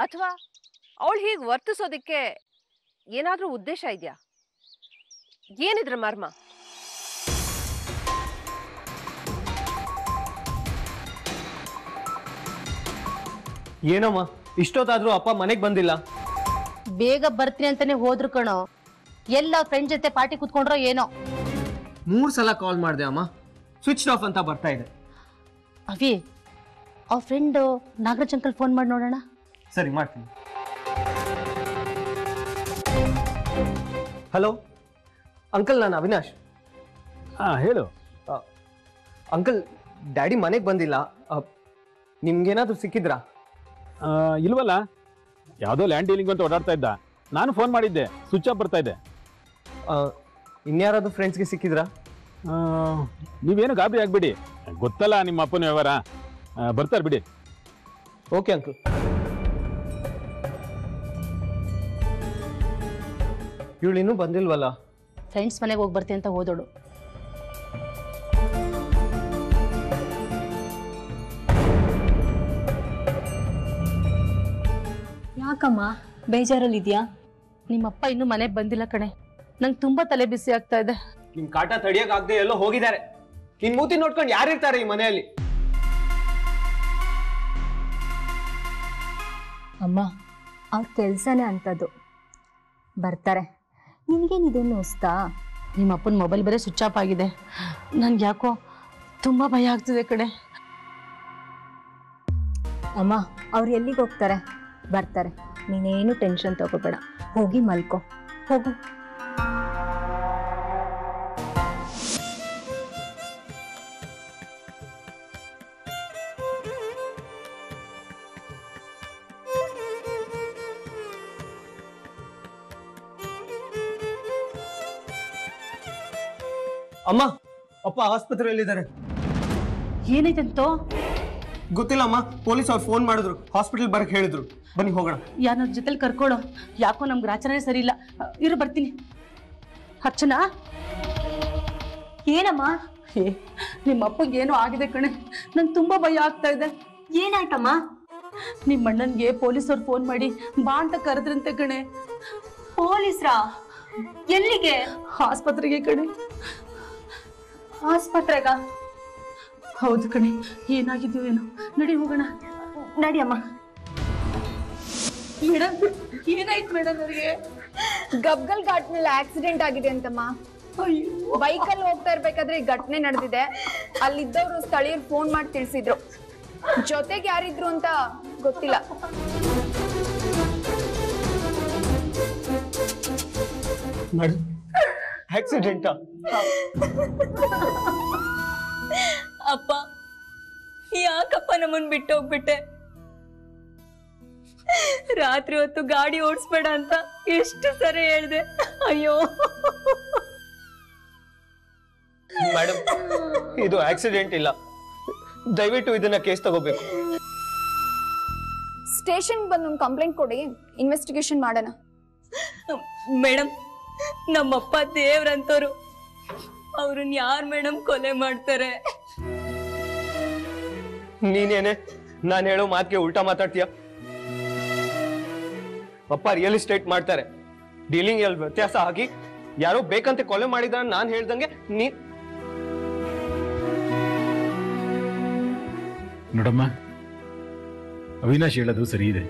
ಅಥವಾ ಅವಳು ಹೀಗೆ ವರ್ತಿಸೋದಕ್ಕೆ ಏನಾದರೂ ಉದ್ದೇಶ ಇದೆಯಾ ಏನಿದ್ರ ಮರ್ಮ ಏನಮ್ಮ ಇಷ್ಟೊತ್ತಾದರೂ ಅಪ್ಪ ಮನೆಗೆ ಬಂದಿಲ್ಲ ಬೇಗ ಬರ್ತೀನಿ ಅಂತಾನೆ ಹೋದ್ರು ಕಣೋ ಎಲ್ಲ ಫ್ರೆಂಡ್ ಜೊತೆ ಪಾರ್ಟಿ ಕೂತ್ಕೊಂಡ್ರೋ ಏನೋ ಮೂರು ಸಲ ಕಾಲ್ ಮಾಡಿದೆ ಅಮ್ಮ ಸ್ವಿಚ್ ಆಫ್ ಅಂತ ಬರ್ತಾ ಇದೆ ಅವಿ ಅವ್ರ ಫ್ರೆಂಡು ನಾಗರಾಜ್ ಅಂಕಲ್ ಫೋನ್ ಮಾಡಿ ನೋಡೋಣ ಸರಿ ಮಾಡ್ತೀನಿ हेलो अंकल नान अविनाश हाँ हेलो अंकल ಡ್ಯಾಡಿ ಮನೆಗೆ ಬಂದಿಲ್ಲ ನಿಮಗೆ ಏನಾದರೂ ಸಿಕ್ಕಿದ್ರಾ ಇಲ್ವಲ್ಲ ಯಾದೋ ಲ್ಯಾಂಡ್ ಡೀಲಿಂಗ್ ಅಂತ ಓಡಾಡ್ತಾ ಇದ್ದ ನಾನು ಫೋನ್ ಮಾಡಿದ್ದೆ ಸ್ವಿಚ್ ಆಫ್ ಬರ್ತಾ ಇದೆ ಇನ್ಯಾರಾದರೂ ಫ್ರೆಂಡ್ಸ್ ಗೆ ಸಿಕ್ಕಿದ್ರಾ ನೀವೇನೋ ಗಾಬರಿ ಆಗಬೇಡಿ ಗೊತ್ತಲ್ಲ ನಿಮ್ಮ ಅಪ್ಪನ ವ್ಯವಹಾರ ಬರ್ತಾರೆ ಬಿಡಿ ಓಕೆ ಅಂಕಲ್ ಇವಳಿನೂ ಬಂದಿಲ್ವಲ್ಲ ಫ್ರೆಂಡ್ಸ್ ಮನೆಗೆ ಹೋಗಿ ಬರ್ತೀನಿ ಅಂತ ಹೋದೋಡು ಯಾಕಮ್ಮ ಬೇಜಾರಲ್ಲಿದ್ಯಾ ನಿಮ್ಮಪ್ಪ ಇನ್ನು ಮನೆಗೆ ಬಂದಿಲ್ಲ ಕಣೆ ನನಗೆ ತುಂಬಾ ತಲೆ ಬಿಸಿ ಆಗ್ತಾ ಇದೆ ನಿಮ್ಮ ಕಾಟ ತಡಿಯಕ್ಕೆ ಆಗದೆ ಎಲ್ಲೋ ಹೋಗಿದ್ದಾರೆ ನಿನ್ನ ಮೂತಿ ನೋಡ್ಕೊಂಡು ಯಾರು ಇರ್ತಾರೆ ಈ ಮನೆಯಲ್ಲಿ ಅಮ್ಮ ಆ ಕೆಲಸನೇ ಅಂತದ್ದು ಬರ್ತಾರೆ ನಿಮಗೇನಿದೆನೋ ಅಷ್ಟಾ ನಿಮ್ಮಪ್ಪನ ಮೊಬೈಲ್ ಬೇರೆ ಸ್ವಿಚ್ ಆಫ್ ಆಗಿದೆ ನನಗೆ ಯಾಕೋ ತುಂಬಾ ಭಯ ಆಗ್ತಿದೆ ಕಣೆ ಅಮ್ಮ ಅವರು ಎಲ್ಲಿಗೆ ಹೋಗ್ತಾರೆ ಬರ್ತಾರೆ ನೀನೇನು ಟೆನ್ಷನ್ ತಗೋಬೇಡ ಹೋಗಿ ಮಲ್ಕೋ ಹೋಗು ಅಮ್ಮ ಅಪ್ಪ ಆಸ್ಪತ್ರೆಯಲ್ಲಿ ಇದ್ದಾರೆ ಏನಿದಂತೋ ಗೊತ್ತಿಲ್ಲ ಅಮ್ಮ ಪೊಲೀಸ್ ಅವರು ಫೋನ್ ಮಾಡಿದ್ರು ಹಾಸ್ಪಿಟಲ್ ಬರಕ್ಕೆ ಹೇಳಿದ್ರು ಬನ್ನಿ ಹೋಗೋಣ ಯಾರ ಜೊತೆ ಕರ್ಕೊಳ್ಳೋ ಯಾಕೋ ನಮ್ಗೆ ಆಚರಣೆ ಸರಿ ಇಲ್ಲ ಇರು ಬರ್ತೀನಿ ಅರ್ಚನಾ ಏನಮ್ಮ ನಿಮ್ಮ ಅಪ್ಪಗೆ ಏನೋ ಆಗಿದೆ ಕಣೆ ನಂಗೆ ತುಂಬಾ ಭಯ ಆಗ್ತಾ ಇದೆ ಏನಾಯ್ತಮ್ಮ ನಿಮ್ಮ ಅಣ್ಣನಿಗೆ ಪೊಲೀಸರು ಫೋನ್ ಮಾಡಿ ಬಾ ಅಂತ ಕರೆದ್ರಂತೆ ಕಣೆ ಪೊಲೀಸರಾ ಎಲ್ಲಿಗೆ ಆಸ್ಪತ್ರೆಗೆ ಕಣೆ ಆಸ್ಪತ್ರೆಗ ಹೌದು ಕಣೆ ಏನಾಗಿದ್ಯೋ ಏನೋ ನಡಿ ಹೋಗೋಣ ನಡಿ ಅಮ್ಮ ಮೇಡಮ್ ಏನಾಯ್ತು ಮೇಡಮ್ ಅವರಿಗೆ ಗಬ್ಗಲ್ ಘಾಟ್ ಮೇಲೆ ಆಕ್ಸಿಡೆಂಟ್ ಆಗಿದೆ ಅಂತಮ್ಮ ಬೈಕಲ್ಲಿ ಹೋಗ್ತಾ ಇರ್ಬೇಕಾದ್ರೆ ಈ ಘಟನೆ ನಡೆದಿದೆ ಅಲ್ಲಿದ್ದವರು ಸ್ಥಳೀಯರು ಫೋನ್ ಮಾಡಿ ತಿಳಿಸಿದ್ರು ಜೊತೆಗೆ ಯಾರಿದ್ರು ಅಂತ ಗೊತ್ತಿಲ್ಲ ಮೇಡಮ್ ಆಕ್ಸಿಡೆಂಟಾ ಅಪ್ಪ ಯಾಕಪ್ಪ ನಮ್ಮನ್ನು ಬಿಟ್ಟು ಹೋಗ್ಬಿಟ್ಟೆ ರಾತ್ರಿ ಹೊತ್ತು ಗಾಡಿ ಓಡಿಸ್ಬೇಡ ಅಂತ ಎಷ್ಟು ಸರಿ ಹೇಳಿದೆ ಅಯ್ಯೋ ಮೇಡಮ್ ಇದು ಆಕ್ಸಿಡೆಂಟ್ ಇಲ್ಲ ದಯವಿಟ್ಟು ಇದನ್ನ ಕೇಸ್ ತಗೋಬೇಕು ಸ್ಟೇಷನ್ ಬಂದು ಒಂದು ಕಂಪ್ಲೇಂಟ್ ಕೊಡಿ ಇನ್ವೆಸ್ಟಿಗೇಷನ್ ಮಾಡೋಣ ಮೇಡಮ್ ನಮ್ಮಪ್ಪ ದೇವ್ರಂತವ್ರು ಅವ್ರನ್ನ ಯಾರು ಮೇಡಮ್ ಕೊಲೆ ಮಾಡ್ತಾರೆ ನೀನೇನೆ ನಾನು ಹೇಳೋ ಮಾತಿಗೆ ಉಲ್ಟಾ ಮಾತಾಡ್ತೀಯ ಪಪ್ಪ ರಿಯಲ್ ಎಸ್ಟೇಟ್ ಮಾಡ್ತಾರೆ ಡೀಲಿಂಗ್ ಅಲ್ಲಿ ವ್ಯತ್ಯಾಸ ಆಗಿ ಯಾರೋ ಬೇಕಂತ ಕೊಲೆ ಮಾಡಿದ ನಾನು ಹೇಳ್ದಂಗೆ ನೀ ನೋಡಮ್ಮ ಅವಿನಾಶ್ ಹೇಳೋದು ಸರಿ ಇದೆ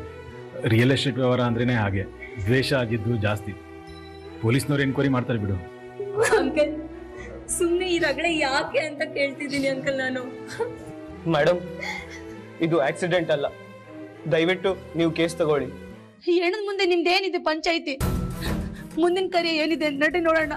ರಿಯಲ್ ಎಸ್ಟೇಟ್ ವ್ಯವಹಾರ ಅಂದ್ರೇನೆ ಹಾಗೆ ದ್ವೇಷ ಆಗಿದ್ದು ಜಾಸ್ತಿ ಪೊಲೀಸ್ನವ್ರು ಎನ್ಕ್ವೈರಿ ಮಾಡ್ತಾರೆ ಬಿಡು ಅಂಕಲ್ ಸುಮ್ಮನೆ ಈ ರಗಳೆ ಯಾಕೆ ಅಂತ ಕೇಳ್ತಿದ್ದೀನಿ ಅಂಕಲ್ ನಾನು ಮೇಡಮ್ ಇದು ಆಕ್ಸಿಡೆಂಟ್ ಅಲ್ಲ ದಯವಿಟ್ಟು ನೀವು ಕೇಸ್ ತಗೊಳ್ಳಿ ಹೆಣ್ಣದ ಮುಂದೆ ನಿಮ್ದೇನಿದೆ ಪಂಚಾಯಿತಿ ಮುಂದಿನ ಕರೆ ಏನಿದೆ ನಡೆ ನೋಡೋಣ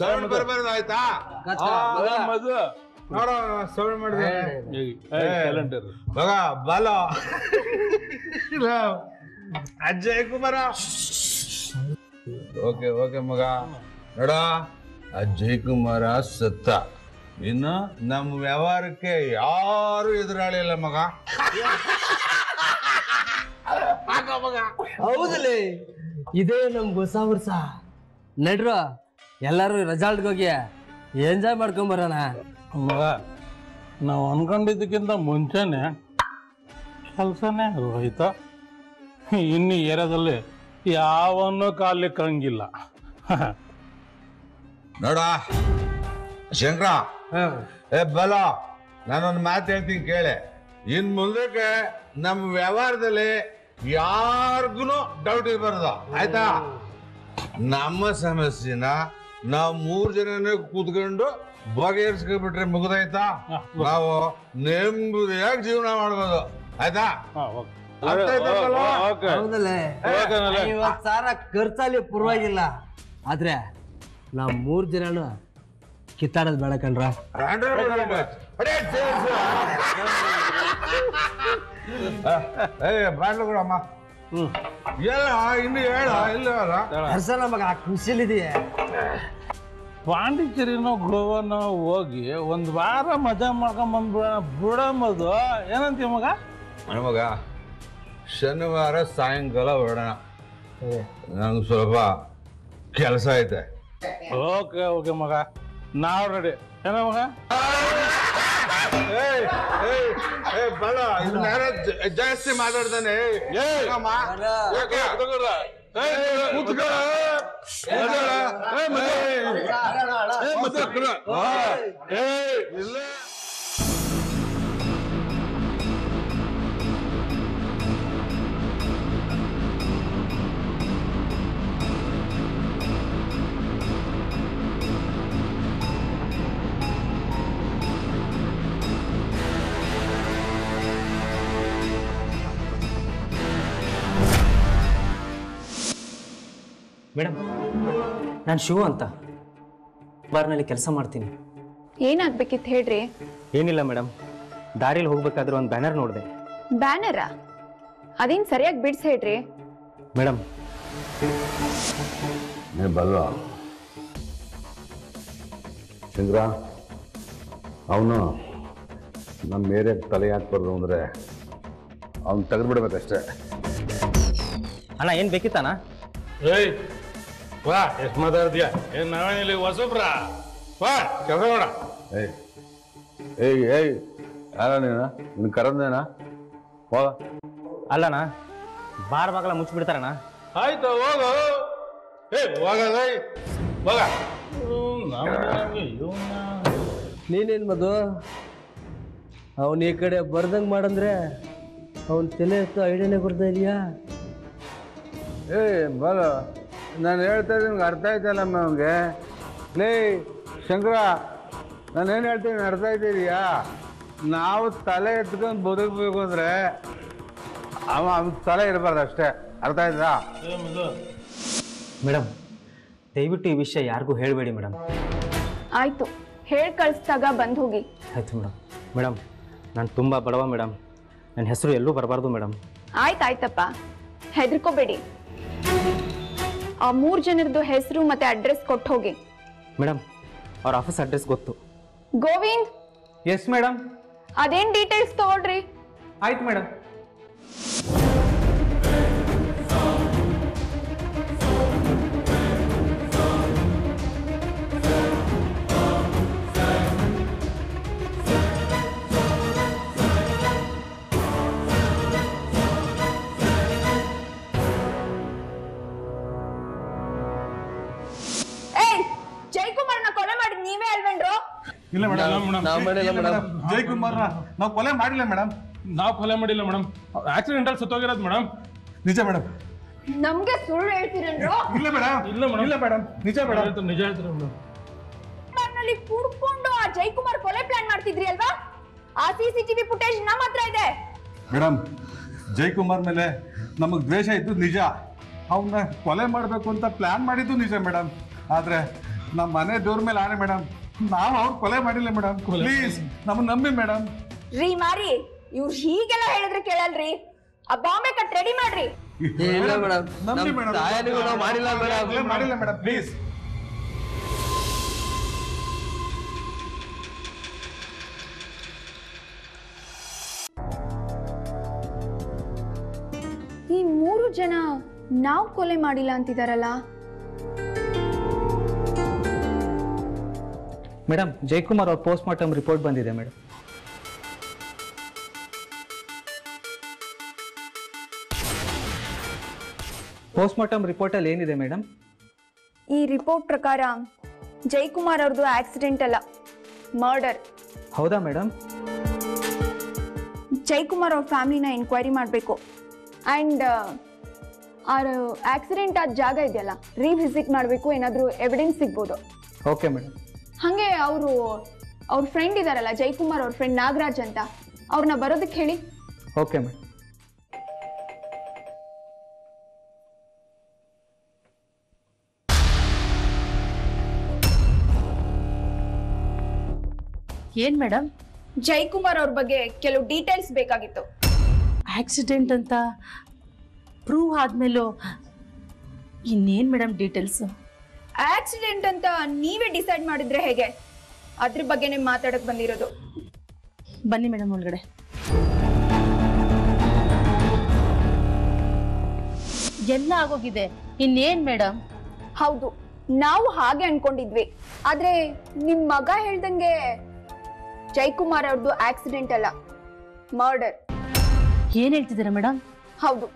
ಸೌಂಡ್ ಬರಬಾರ್ದು ಆಯ್ತಾ ಮಧು ನೋಡೋ ಸೌಂಡ್ ಮಾಡಿದೆ ಬಾಲೋ ಅಜ್ಜಯ್ ಕುಮಾರ ಓಕೆ ಓಕೆ ಮಗ ನೋಡ ಅಜ್ಜಯ್ ಕುಮಾರ ಸತ್ತ ಇನ್ನು ನಮ್ಮ ವ್ಯವಹಾರಕ್ಕೆ ಯಾರು ಎದುರಾಳಿಲ್ಲ ಮಗ ಹೌದಲ್ಲೇ ಇದೇ ನಮ್ಗೆ ಹೊಸ ವರ್ಷ ನಡ್ರ ಎಲ್ಲರೂ ರೆಸಾರ್ಟ್ಗೆ ಹೋಗಿ ಎಂಜಾಯ್ ಮಾಡ್ಕೊಂಬರೋಣ ಮಗ ನಾವು ಅನ್ಕೊಂಡಿದ್ದಕ್ಕಿಂತ ಮುಂಚೆನೆ ಕೆಲಸನೇ ಹೋಯ್ತಾ ಇನ್ನು ಏರಿಯಾದಲ್ಲಿ ಯಾವನ್ನೂ ಕಾಲಿಕ್ಕಂಗಿಲ್ಲ ನೋಡ ಶಂಕರ ಏ ಬಲ ನಾನೊಂದು ಮಾತು ಹೇಳ್ತೀನಿ ಕೇಳಿ इन मुंदे नम व्यवहारदल्ली यारिगू डाउट इरबारदु आयता नम समस्येन नावु मूरु जनने कूत्कोंडु बगेहरिसिबिट्रे मुगिदायता नावु नेम्मदियागि जीवन माडबहुदु आयता खर्चल पर्वागिल्ल आद्रे ना मूर जनू ಕಿತ್ತಾಡೋದು ಬೇಡ ಕಣ್ರಾ ಪಾಂಡಿಚೇರಿನೋ ಗೋವಾನೋ ಹೋಗಿ ಒಂದ್ ವಾರ ಮಜಾ ಮಾಡ್ಕೊಂಡ್ ಬಂದ್ಬಿಡೋಣ ಬಿಡಮದು ಏನಂತೀಯ ಮಗ ಮಗ ಶನಿವಾರ ಸಾಯಂಕಾಲ ಹೊರಡೋಣ ನಂಗೆ ಸ್ವಲ್ಪ ಕೆಲಸ ಐತೆ ಓಕೆ ಓಕೆ ಮಗ नाव रेडी है ना मगा ए ए ए बड़ा इनारा जैसे मादरदन है ये मां ये क्या कर रहा ए कूद का मजा ए मजा ए मजा कर ए ले ಮೇಡಮ್ ನಾನು ಶಿವ ಅಂತ ಬಾರ್ನಲ್ಲಿ ಕೆಲಸ ಮಾಡ್ತೀನಿ. ಏನಾಗಬೇಕಿತ್ತು ಹೇಳ್ರಿ? ಏನಿಲ್ಲ ಮೇಡಮ್, ದಾರಿಲಿ ಹೋಗಬೇಕಾದ್ರೆ ಒಂದು ಬ್ಯಾನರ್ ನೋಡಿದೆ. ಬ್ಯಾನರಾ? ಅದೇನ್ ಸರಿಯಾಗಿ ಬಿಡ್ಸ ಹೇಳ್ರಿ ಮೇಡಮ್. ನೇ ಬಲ್ವಾ ಚಂದ್ರ ಅವನು ನಮ್ಮ ಮೇರೆ ತಲೆ ಹಾಕ್ಬಾರ್ದು ಅಂದ್ರೆ ಅವನು ತೆಗೆದು ಬಿಡಬೇಕಷ್ಟೇ. ಅಣ್ಣ ಏನು ಬೇಕಿತ್ತಾನ? ಏಯ್ वा इस मदर दिया ये नवानी ले वसुप्रा वा क्या करोड़ा ए ए ए आला नहीं ना इन करने नहीं ना वाला आला ना बार बागला मुझ बिड़ता रहना हाय तो वागा ए वागा नहीं वागा नवानी यूँ ना नहीं नहीं मधु अवन ये कड़े बर्दंग मारंद्रे अवन चले तो आइडिया ने कर दिया ए बाला ನಾನು ಹೇಳ್ತಾ ಇದ್ದೀನಿ ಅರ್ಥ ಆಯ್ತಲ್ಲಮ್ಮ ಅವನಿಗೆ. ಲೇ ಶಂಕರ, ನಾನು ಏನು ಹೇಳ್ತೀನಿ ಅರ್ಥ ಆಯ್ತಿದೀಯಾ? ನಾವು ತಲೆ ಎತ್ಕೊಂಡು ಬದುಕಬೇಕು ಅಂದರೆ ಅವ ಅವ್ನ ತಲೆ ಇರಬಾರ್ದು ಅಷ್ಟೇ. ಅರ್ಥ ಆಯ್ತಾ ಮೇಡಮ್? ದಯವಿಟ್ಟು ಈ ವಿಷಯ ಯಾರಿಗೂ ಹೇಳಬೇಡಿ ಮೇಡಮ್. ಆಯಿತು, ಹೇಳಿ ಕಳಿಸಿದಾಗ ಬಂದು ಹೋಗಿ. ಆಯಿತು ಮೇಡಮ್. ಮೇಡಮ್ ನಾನು ತುಂಬ ಬಡವ ಮೇಡಮ್, ನನ್ನ ಹೆಸರು ಎಲ್ಲೂ ಬರಬಾರ್ದು ಮೇಡಮ್. ಆಯ್ತು ಆಯ್ತಪ್ಪ, ಹೆದರ್ಕೋಬೇಡಿ. ಆ ಮೂರು ಜನರದು ಹೆಸರು ಮತ್ತೆ ಅಡ್ರೆಸ್ ಕೊಟ್ಟು ಹೋಗಿ ಮೇಡಮ್. ಅವರ ಆಫೀಸ್ ಅಡ್ರೆಸ್ ಗೊತ್ತು. ಗೋವಿಂದ್? Yes madam. ಅದೇನ್ ಡೀಟೇಲ್ಸ್ ತಗೊಳ್ರಿ. ಆಯ್ತು ಮೇಡಮ್. ಇಲ್ಲ ಮೇಡಮ್, ನಾವು ಮಾಡಿಲ್ಲ ಮೇಡಮ್. ಜಯಕುಮಾರ್ ನಾವು ಕೊಲೆ ಮಾಡಿಲ್ಲ ಮೇಡಮ್. ನಾವು ಕೊಲೆ ಮಾಡಿಲ್ಲ ಮೇಡಮ್, ಆಕ್ಸಿಡೆಂಟ್ ಅಲ್ಲಿ ಸತ್ತೋಗಿರೋದು ಮೇಡಮ್. ನಿಜ ಮೇಡಮ್. ನಮಗೆ ಸುಳ್ಳು ಹೇಳ್ತಿರನ್ರೋ? ಇಲ್ಲ ಮೇಡಮ್, ಇಲ್ಲ ಮೇಡಮ್, ಇಲ್ಲ ಮೇಡಮ್, ನಿಜ ಮೇಡಮ್. ಹೇಳ್ತೀನಿ, ನಿಜ ಹೇಳ್ತೀನಿ ಮೇಡಮ್. ನನ್ನಲ್ಲಿ ಕೂಡ್ಕೊಂಡು ಆ ಜಯಕುಮಾರ್ ಕೊಲೆ ಪ್ಲಾನ್ ಮಾಡ್ತಿದ್ರಿ ಅಲ್ವಾ? ಆ ಸಿಸಿಟಿವಿ ಫುಟೇಜ್ ನಮ್ಮ ಹತ್ರ ಇದೆ ಮೇಡಮ್. ಜಯಕುಮಾರ್ ಮೇಲೆ ನಮಗೆ ದ್ವೇಷ ಇದ್ದು ನಿಜ, ಅವನ್ನ ಕೊಲೆ ಮಾಡಬೇಕು ಅಂತ ಪ್ಲಾನ್ ಮಾಡಿದ್ದು ನಿಜ ಮೇಡಮ್. ಆದ್ರೆ ನಮ್ಮ ಮನೆ ದೂರ ಮೇಲೆ ಆನೆ ಮೇಡಮ್, ನಾವು ಅವ್ರು ಕೊಲೆ ಮಾಡಿಲ್ಲ ಮೇಡಮ್. ಪ್ಲೀಸ್ ನಮ್ಮನ್ನ ನಂಬಿ ಮೇಡಮ್. ರೀ ಮಾರಿ, ಇವ್ರು ಹೀಗೆಲ್ಲ ಹೇಳಿದ್ರೆ ಕೇಳಲ್ರಿ. ಆ ಬಾಂಬೆ ಕಟ್ ರೆಡಿ ಮಾಡ್ರಿ. ಇಲ್ಲ ಮೇಡಮ್, ನಂಬಿ ಮೇಡಮ್. ತಾಯನಿಗೂ ಮಾಡಿಲ್ಲ ಮೇಡಮ್, ಮಾಡಿಲ್ಲ ಮೇಡಮ್. ಪ್ಲೀಸ್ ಈ ಮೂರು ಜನ ನಾವು ಕೊಲೆ ಮಾಡಿಲ್ಲ ಅಂತಿದಾರಲ್ಲ ಮೇಡಮ್. ಜಯಕುಮಾರ್ ಅವ್ರ ಪೋಸ್ಟ್ ಮಾರ್ಟಮ್ ರಿಪೋರ್ಟ್ ಬಂದಿದೆ ಮೇಡಮ್. ಪೋಸ್ಟ್ ಮಾರ್ಟಮ್ ರಿಪೋರ್ಟ್ ಅಲ್ಲಿ ಏನಿದೆ ಮೇಡಮ್? ಈ ರಿಪೋರ್ಟ್ ಪ್ರಕಾರ ಜಯಕುಮಾರ್ ಅವ್ರದ್ದು ಆಕ್ಸಿಡೆಂಟ್ ಅಲ್ಲ, ಮರ್ಡರ್. ಹೌದಾ ಮೇಡಮ್? ಜೈಕುಮಾರ್ ಅವರ ಫ್ಯಾಮಿಲಿನ ಎನ್ಕ್ವೈರಿ ಮಾಡಬೇಕು. ಆ್ಯಂಡ್ ಅವರ ಆಕ್ಸಿಡೆಂಟ್ ಆದ ಜಾಗ ಇದೆಯಲ್ಲ ರೀವಿಸಿಟ್ ಮಾಡಬೇಕು, ಏನಾದರೂ ಎವಿಡೆನ್ಸ್ ಸಿಗ್ಬೋದು. Okay madam. ಹಾಗೆ ಅವರು ಅವ್ರ ಫ್ರೆಂಡ್ ಇದ್ದಾರಲ್ಲ ಜೈಕುಮಾರ್ ಅವ್ರ ಫ್ರೆಂಡ್ ನಾಗರಾಜ್ ಅಂತ, ಅವ್ರನ್ನ ಬರೋದಕ್ಕೆ ಹೇಳಿ. Okay madam. ಏನ್ ಮೇಡಮ್? ಜೈಕುಮಾರ್ ಅವ್ರ ಬಗ್ಗೆ ಕೆಲವು ಡೀಟೇಲ್ಸ್ ಬೇಕಾಗಿತ್ತು. ಆಕ್ಸಿಡೆಂಟ್ ಅಂತ ಪ್ರೂವ್ ಆದ್ಮೇಲೂ ಇನ್ನೇನ್ ಮೇಡಮ್ ಡೀಟೇಲ್ಸ್? ಆಕ್ಸಿಡೆಂಟ್ ಅಂತ ನೀವೇ ಡಿಸೈಡ್ ಮಾಡಿದ್ರೆ ಹೇಗೆ? ಅದ್ರ ಬಗ್ಗೆನೇ ಮಾತಾಡಕ್ ಬಂದಿರೋದು. ಬನ್ನಿ ಮೇಡಮ್ ಒಳಗಡೆ. ಎಲ್ಲ ಆಗೋಗಿದೆ, ಇನ್ನೇನ್ ಮೇಡಮ್? ಹೌದು, ನಾವು ಹಾಗೆ ಅನ್ಕೊಂಡಿದ್ವಿ. ಆದ್ರೆ ನಿಮ್ ಮಗ ಹೇಳ್ದಂಗೆ ಜೈಕುಮಾರ್ ಅವ್ರದ್ದು ಆಕ್ಸಿಡೆಂಟ್ ಅಲ್ಲ, ಮರ್ಡರ್. ಏನ್ ಹೇಳ್ತಿದ್ದೀರಾ ಮೇಡಮ್? ಹೌದು,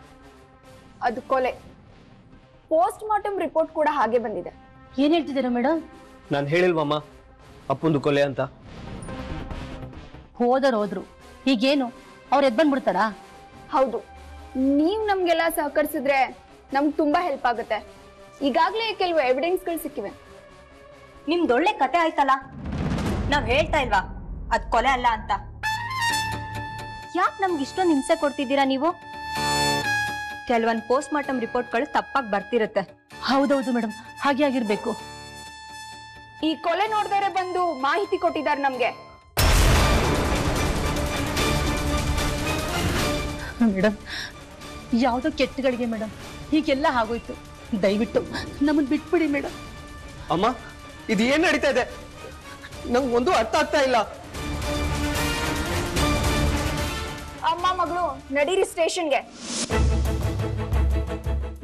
ಅದು ಕೊಲೆ. ಪೋಸ್ಟ್ ಮಾರ್ಟಮ್ ರಿಪೋರ್ಟ್ ಕೂಡ ಹಾಗೆ ಬಂದಿದೆ. ಏನ್ ಹೇಳ್ತಿದ್ದೀರಾ ಮೇಡಮ್? ನಾನು ಹೇಳಿಲ್ವಮ್ಮ ಅಪ್ಪಂದು ಕೊಲೆ ಅಂತ. ಹೋದರು ಹೋದ್ರು, ಈಗೇನು ಅವ್ರು ಎದ್ ಬಂದ್ಬಿಡ್ತಾರಾ? ಹೌದು, ನೀವು ನಮ್ಗೆಲ್ಲ ಸಹಕರಿಸಿದ್ರೆ ನಮ್ಗೆ ತುಂಬಾ ಹೆಲ್ಪ್ ಆಗುತ್ತೆ. ಈಗಾಗಲೇ ಕೆಲವು ಎವಿಡೆನ್ಸ್ಗಳು ಸಿಕ್ಕಿವೆ. ನಿಮ್ದೊಳ್ಳೆ ಕತೆ ಆಯ್ತಲ್ಲ. ನಾವ್ ಹೇಳ್ತಾ ಇಲ್ವಾ ಅದ್ ಕೊಲೆ ಅಲ್ಲ ಅಂತ? ಯಾಕೆ ನಮ್ಗೆ ಇಷ್ಟೊಂದು ಹಿಂಸೆ ಕೊಡ್ತಿದ್ದೀರಾ ನೀವು? ಕೆಲವೊಂದು ಪೋಸ್ಟ್ ಮಾರ್ಟಮ್ ರಿಪೋರ್ಟ್ಗಳು ತಪ್ಪಾಗಿ ಬರ್ತಿರುತ್ತೆ. ಹೌದೌದು ಮೇಡಮ್, ಹಾಗೆ ಆಗಿರ್ಬೇಕು. ಈ ಕೊಲೆ ನೋಡಿದರೆ ಬಂದು ಮಾಹಿತಿ ಕೊಟ್ಟಿದ್ದಾರೆ ನಮ್ಗೆ. ಮೇಡಮ್, ಯಾವುದೋ ಕೆಟ್ಟಗಳಿಗೆ ಮೇಡಮ್ ಹೀಗೆಲ್ಲ ಆಗೋಯ್ತು. ದಯವಿಟ್ಟು ನಮ್ಮನ್ನು ಬಿಟ್ಬಿಡಿ ಮೇಡಮ್. ಅಮ್ಮ, ಇದು ಏನು ನಡೀತಾ ಇದೆ? ನಂಗೆ ಒಂದು ಅರ್ಥ ಆಗ್ತಾ ಇಲ್ಲ. ಅಮ್ಮ ಮಗಳು ನಡೀರಿ ಸ್ಟೇಷನ್ಗೆ.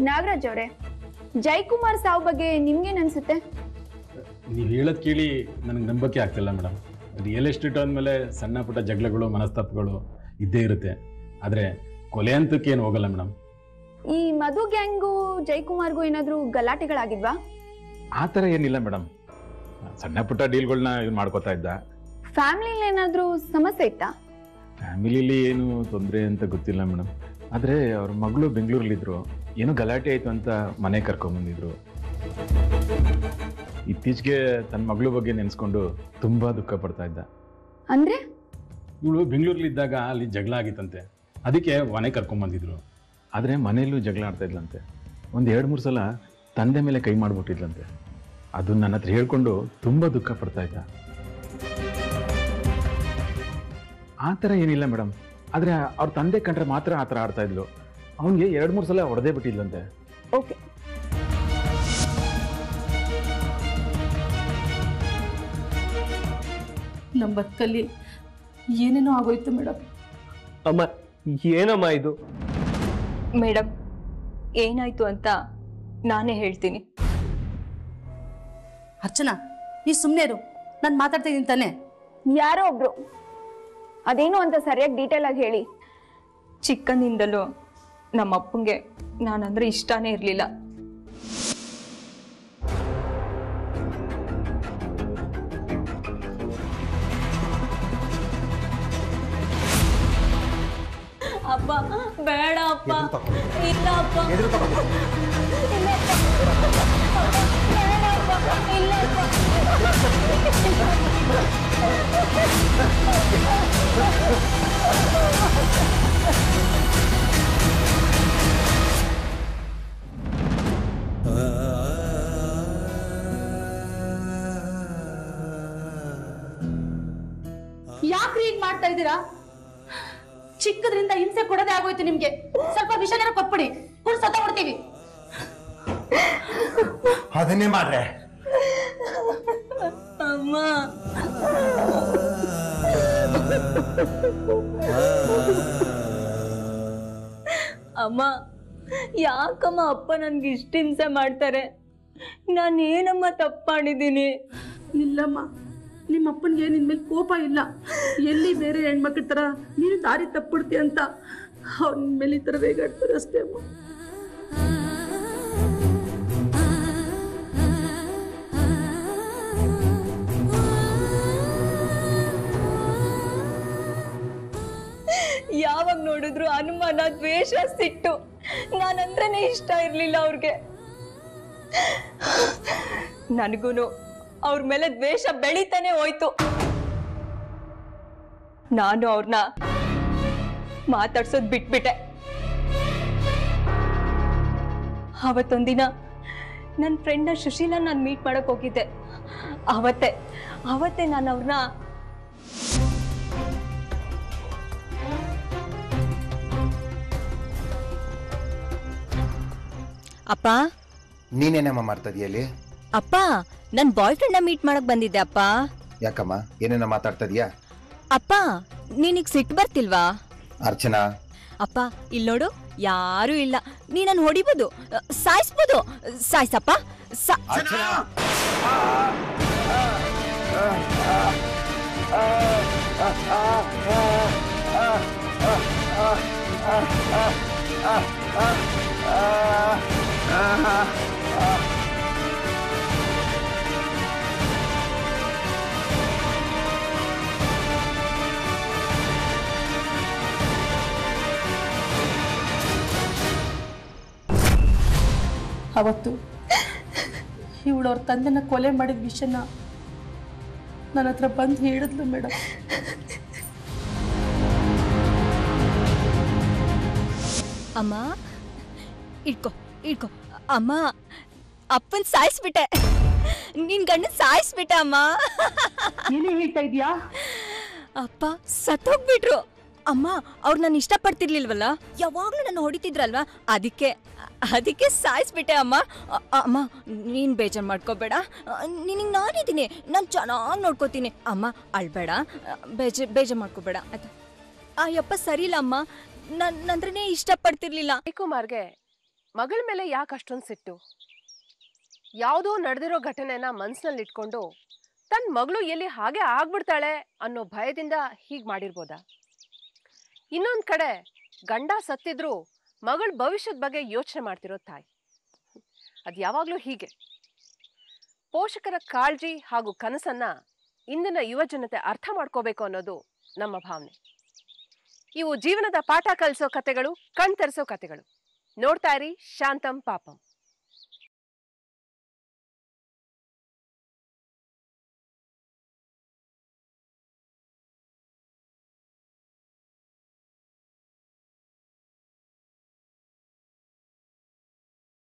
ನಾಗರಾಜ್ ಅವರೇ, ಜೈಕುಮಾರ್ ಸಾವ್ ಬಗ್ಗೆ ನಿಮ್ಗೇನ್ ಅನ್ಸುತ್ತೆ? ನೀವು ಹೇಳೋದು ಕೇಳಿ ನನಗೆ ನಂಬಿಕೆ ಆಗ್ತಿಲ್ಲ ಮೇಡಮ್. ರಿಯಲ್ ಎಸ್ಟೇಟ್ ಅಂದಮೇಲೆ ಸಣ್ಣ ಪುಟ್ಟ ಜಗಳಗಳು, ಮನಸ್ತಾಪಗಳು ಇದ್ದೇ ಇರುತ್ತೆ. ಆದರೆ ಕೊಲೆ ಅಂತಕ್ಕೆ ಏನು ಹೋಗಲ್ಲ ಮೇಡಮ್. ಈ ಮಧು ಗ್ಯಾಂಗು ಜೈಕುಮಾರ್ಗೂ ಏನಾದರೂ ಗಲಾಟೆಗಳಾಗಿದ್ವಾ? ಆ ಥರ ಏನಿಲ್ಲ ಮೇಡಮ್, ಸಣ್ಣ ಪುಟ್ಟ ಡೀಲ್ಗಳನ್ನ ಇವ್ನು ಮಾಡ್ಕೋತಾ ಇದ್ದ. ಫ್ಯಾಮಿಲಿಲಿ ಏನಾದರೂ ಸಮಸ್ಯೆ ಇತ್ತಾ? ಫ್ಯಾಮಿಲಿಲಿ ಏನು ತೊಂದರೆ ಅಂತ ಗೊತ್ತಿಲ್ಲ ಮೇಡಮ್. ಆದರೆ ಅವ್ರ ಮಗಳು ಬೆಂಗಳೂರಲ್ಲಿದ್ದರು, ಏನೋ ಗಲಾಟೆ ಆಯಿತು ಅಂತ ಮನೆ ಕರ್ಕೊಂಬಂದಿದ್ರು. ಇತ್ತೀಚೆಗೆ ತನ್ನ ಮಗಳ ಬಗ್ಗೆ ನೆನೆಸ್ಕೊಂಡು ತುಂಬ ದುಃಖ ಪಡ್ತಾ ಇದ್ದ. ಅಂದರೆ ಇವಳು ಬೆಂಗಳೂರಲ್ಲಿದ್ದಾಗ ಅಲ್ಲಿ ಜಗಳ ಆಗಿತ್ತಂತೆ, ಅದಕ್ಕೆ ಮನೆ ಕರ್ಕೊಂಬಂದಿದ್ರು. ಆದರೆ ಮನೆಯಲ್ಲೂ ಜಗಳ ಆಡ್ತಾ ಇದ್ಲಂತೆ. ಒಂದು ಎರಡು ಮೂರು ಸಲ ತಂದೆ ಮೇಲೆ ಕೈ ಮಾಡಿಬಿಟ್ಟಿದ್ಲಂತೆ. ಅದು ನನ್ನ ಹತ್ರ ಹೇಳ್ಕೊಂಡು ತುಂಬ ದುಃಖ ಪಡ್ತಾ ಇದ್ದ. ಆ ಥರ ಏನಿಲ್ಲ ಮೇಡಮ್, ಆದರೆ ಅವ್ರ ತಂದೆ ಕಂಡ್ರೆ ಮಾತ್ರ ಆ ಥರ ಆಡ್ತಾ ಇದ್ಲು. ಅವನಿಗೆ ಎರಡು ಮೂರು ಸಲ ಹೊಡೆದೇ ಬಿಟ್ಟಿದ್ಲಂತೆ. ಓಕೆ, ನಮ್ಮ ಬದುಕಲ್ಲಿ ಏನೇನೋ ಆಗೋಯ್ತು ಮೇಡಮ್. ಅಮ್ಮ, ಏನಮ್ಮ ಇದು? ಮೇಡಮ್, ಏನಾಯ್ತು ಅಂತ ನಾನೇ ಹೇಳ್ತೀನಿ. ಅರ್ಚನಾ, ನೀ ಸುಮ್ಮನೆ ಇರು, ನಾನು ಮಾತಾಡ್ತಾ ಇದ್ದೀನಿ ತಾನೆ. ಯಾರೋ ಒಬ್ರು ಅದೇನು ಅಂತ ಸರಿಯಾಗಿ ಡೀಟೇಲ್ ಆಗಿ ಹೇಳಿ. ಚಿಕ್ಕಂದಿಂದಲೂ ನಮ್ಮ ಅಪ್ಪಂಗೆ ನಾನಂದ್ರೆ ಇಷ್ಟನೇ ಇರಲಿಲ್ಲ. ಅಪ್ಪ ಬೇಡ ಅಪ್ಪ, ಇಲ್ಲ ಅಪ್ಪ, ಬೇಡ ಅಪ್ಪ, ಇಲ್ಲ ಅಪ್ಪ. ಯಾಕೆ ಹೀಗೆ ಮಾಡ್ತಾ ಇದ್ದೀರಾ? ಚಿಕ್ಕದ್ರಿಂದ ಹಿಂಸೆ ಕೊಡದೆ ಆಗೋಯ್ತು ನಿಮ್ಗೆ. ಸ್ವಲ್ಪ ವಿಷಯನ ಕೊಟ್ಬಿಡಿ, ಕೂಡ ಸತ್ತ ಕೊಡ್ತೀವಿ. ಅದನ್ನೇ ಮಾಡ್ರೆ ಅಮ್ಮ. ಅಮ್ಮ, ಯಾಕಮ್ಮ ಅಪ್ಪ ನನ್ಗೆ ಇಷ್ಟು ಹಿಂಸೆ ಮಾಡ್ತಾರೆ? ನಾನೇನಮ್ಮ ತಪ್ಪಾಡಿದ್ದೀನಿ? ಇಲ್ಲಮ್ಮ, ನಿಮ್ಮ ಅಪ್ಪನಿಗೆ ನಿನ್ಮೇಲೆ ಕೋಪ ಇಲ್ಲ. ಎಲ್ಲಿ ಬೇರೆ ಹೆಣ್ಮಕ್ಳ ಥರ ನೀನು ದಾರಿ ತಪ್ಪಿಡ್ತೀಯ ಅಂತ ಅವ್ರ ಮೇಲೆ ಈ ಥರ ವೇಗಾಡ್ತಾರೆ ಅಷ್ಟೇ ಅಮ್ಮ. ದ್ವೇಷ ಸಿಟ್ಟು ನಾನಂದ್ರನೇ ಇಷ್ಟ ಇರಲಿಲ್ಲ ಅವರಿಗೆ. ನನಗೂನು ಅವರ ಮೇಲೆ ದ್ವೇಷ ಬೆಳಿತಾನೆ ಹೋಯ್ತು. ನಾನು ಅವರನ್ನ ಮಾತಾಡ್ಸೋದು ಬಿಟ್ಬಿಟ್ಟೆ. ಅವತ್ತೊಂದಿನ ನನ್ನ ಫ್ರೆಂಡ್ ಸುಶೀಲಾ ನಾನು ಮೀಟ್ ಮಾಡಕ್ಕೆ ಹೋಗಿದ್ದೆ. ಅವತ್ತೆ ಅವತ್ತೆ ನಾನು ಅವರನ್ನ ಅಪ್ಪ ನೀನೇನಮ್ಮ ಮಾಡ್ತಾ ಇದೀಯಾ? ಅಪ್ಪ ನನ್ನ ಬಾಯ್ ಫ್ರೆಂಡ್ ಮೀಟ್ ಮಾಡಕ್ ಬಂದಿದ್ದೆ ಅಪ್ಪ. ಯಾಕಮ್ಮ ಏನೇನ ಮಾತಾಡ್ತಾ ಇದೀಯಾ? ಅಪ್ಪ ನೀನಿಗೆ ಸಿಟ್ಟು ಬರ್ತಿಲ್ವಾ? ಅರ್ಚನಾ ಅಪ್ಪ ಇಲ್ಲಿ ನೋಡು ಯಾರು ಇಲ್ಲ, ನೀ ನನ್ನ ಹೊಡಿಬಹುದು ಸಾಯಿಸ್ಬೋದು, ಸಾಯಿಸಪ್ಪ. ಅರ್ಚನಾ ಅವತ್ತು ಇವಳವ್ರ ತಂದೆನ ಕೊಲೆ ಮಾಡಿದ ವಿಷಯನ ನನ್ನ ಹತ್ರ ಬಂದು ಹೇಳಿದ್ಲು ಮೇಡಮ್. ಅಮ್ಮ ಇಟ್ಕೋ ಇಟ್ಕೋ ಅಮ್ಮ, ಅಪ್ಪನ್ ಸಾಯಿಸ್ಬಿಟ್ಟೆ, ನಿನ್ ಗಂಡ ಸಾಯಿಸ್ಬಿಟ್ಟೆ ಅಮ್ಮ. ಏನೇ ಹೇಳ್ತಾ ಇದೀಯಾ? ಅಪ್ಪ ಸತ್ತೋಗ್ಬಿಟ್ರು ಅಮ್ಮ, ಅವ್ರು ನಾನು ಇಷ್ಟಪಡ್ತಿರ್ಲಿಲ್ವಲ್ಲ, ಯಾವಾಗಲೂ ನಾನು ಹೊಡಿತಿದ್ರಲ್ವಾ, ಅದಕ್ಕೆ ಅದಕ್ಕೆ ಸಾಯಿಸ್ಬಿಟ್ಟೆ ಅಮ್ಮ. ಅಮ್ಮ ನೀನು ಬೇಜಾರು ಮಾಡ್ಕೋಬೇಡ, ನಿನಗೆ ನಾನಿದ್ದೀನಿ, ನಾನು ಚೆನ್ನಾಗಿ ನೋಡ್ಕೋತೀನಿ ಅಮ್ಮ, ಅಳ್ಬೇಡ, ಬೇಜ ಬೇಜಾರು ಮಾಡ್ಕೋಬೇಡ ಆಯ್ತಾ. ಅಯ್ಯಪ್ಪ ಸರಿ ಇಲ್ಲ ಅಮ್ಮ, ನನ್ನ ನಂದ್ರನೇ ಇಷ್ಟಪಡ್ತಿರ್ಲಿಲ್ಲ. ಕುಮಾರ್ಗೆ ಮಗಳ ಮೇಲೆ ಯಾಕೆ ಅಷ್ಟೊಂದು ಸಿಟ್ಟು? ಯಾವುದೋ ನಡೆದಿರೋ ಘಟನೆನ ಮನಸ್ಸಿನಲ್ಲಿ ಇಟ್ಕೊಂಡು ತನ್ನ ಮಗಳು ಎಲ್ಲಿ ಹಾಗೆ ಆಗ್ಬಿಡ್ತಾಳೆ ಅನ್ನೋ ಭಯದಿಂದ ಹೀಗೆ ಮಾಡಿರ್ಬೋದಾ? ಇನ್ನೊಂದು ಕಡೆ ಗಂಡ ಸತ್ತಿದ್ರೂ ಮಗಳ ಭವಿಷ್ಯದ ಬಗ್ಗೆ ಯೋಚನೆ ಮಾಡ್ತಿರೋ ತಾಯಿ, ಅದು ಯಾವಾಗಲೂ ಹೀಗೆ. ಪೋಷಕರ ಕಾಳಜಿ ಹಾಗೂ ಕನಸನ್ನು ಇಂದಿನ ಯುವಜನತೆ ಅರ್ಥ ಮಾಡ್ಕೋಬೇಕು ಅನ್ನೋದು ನಮ್ಮ ಭಾವನೆ. ಇವು ಜೀವನದ ಪಾಠ ಕಲಿಸೋ ಕಥೆಗಳು, ಕಣ್ತರಿಸೋ ಕಥೆಗಳು. ನೋಡ್ತಾ ಇರಿ ಶಾಂತಂ ಪಾಪಂ.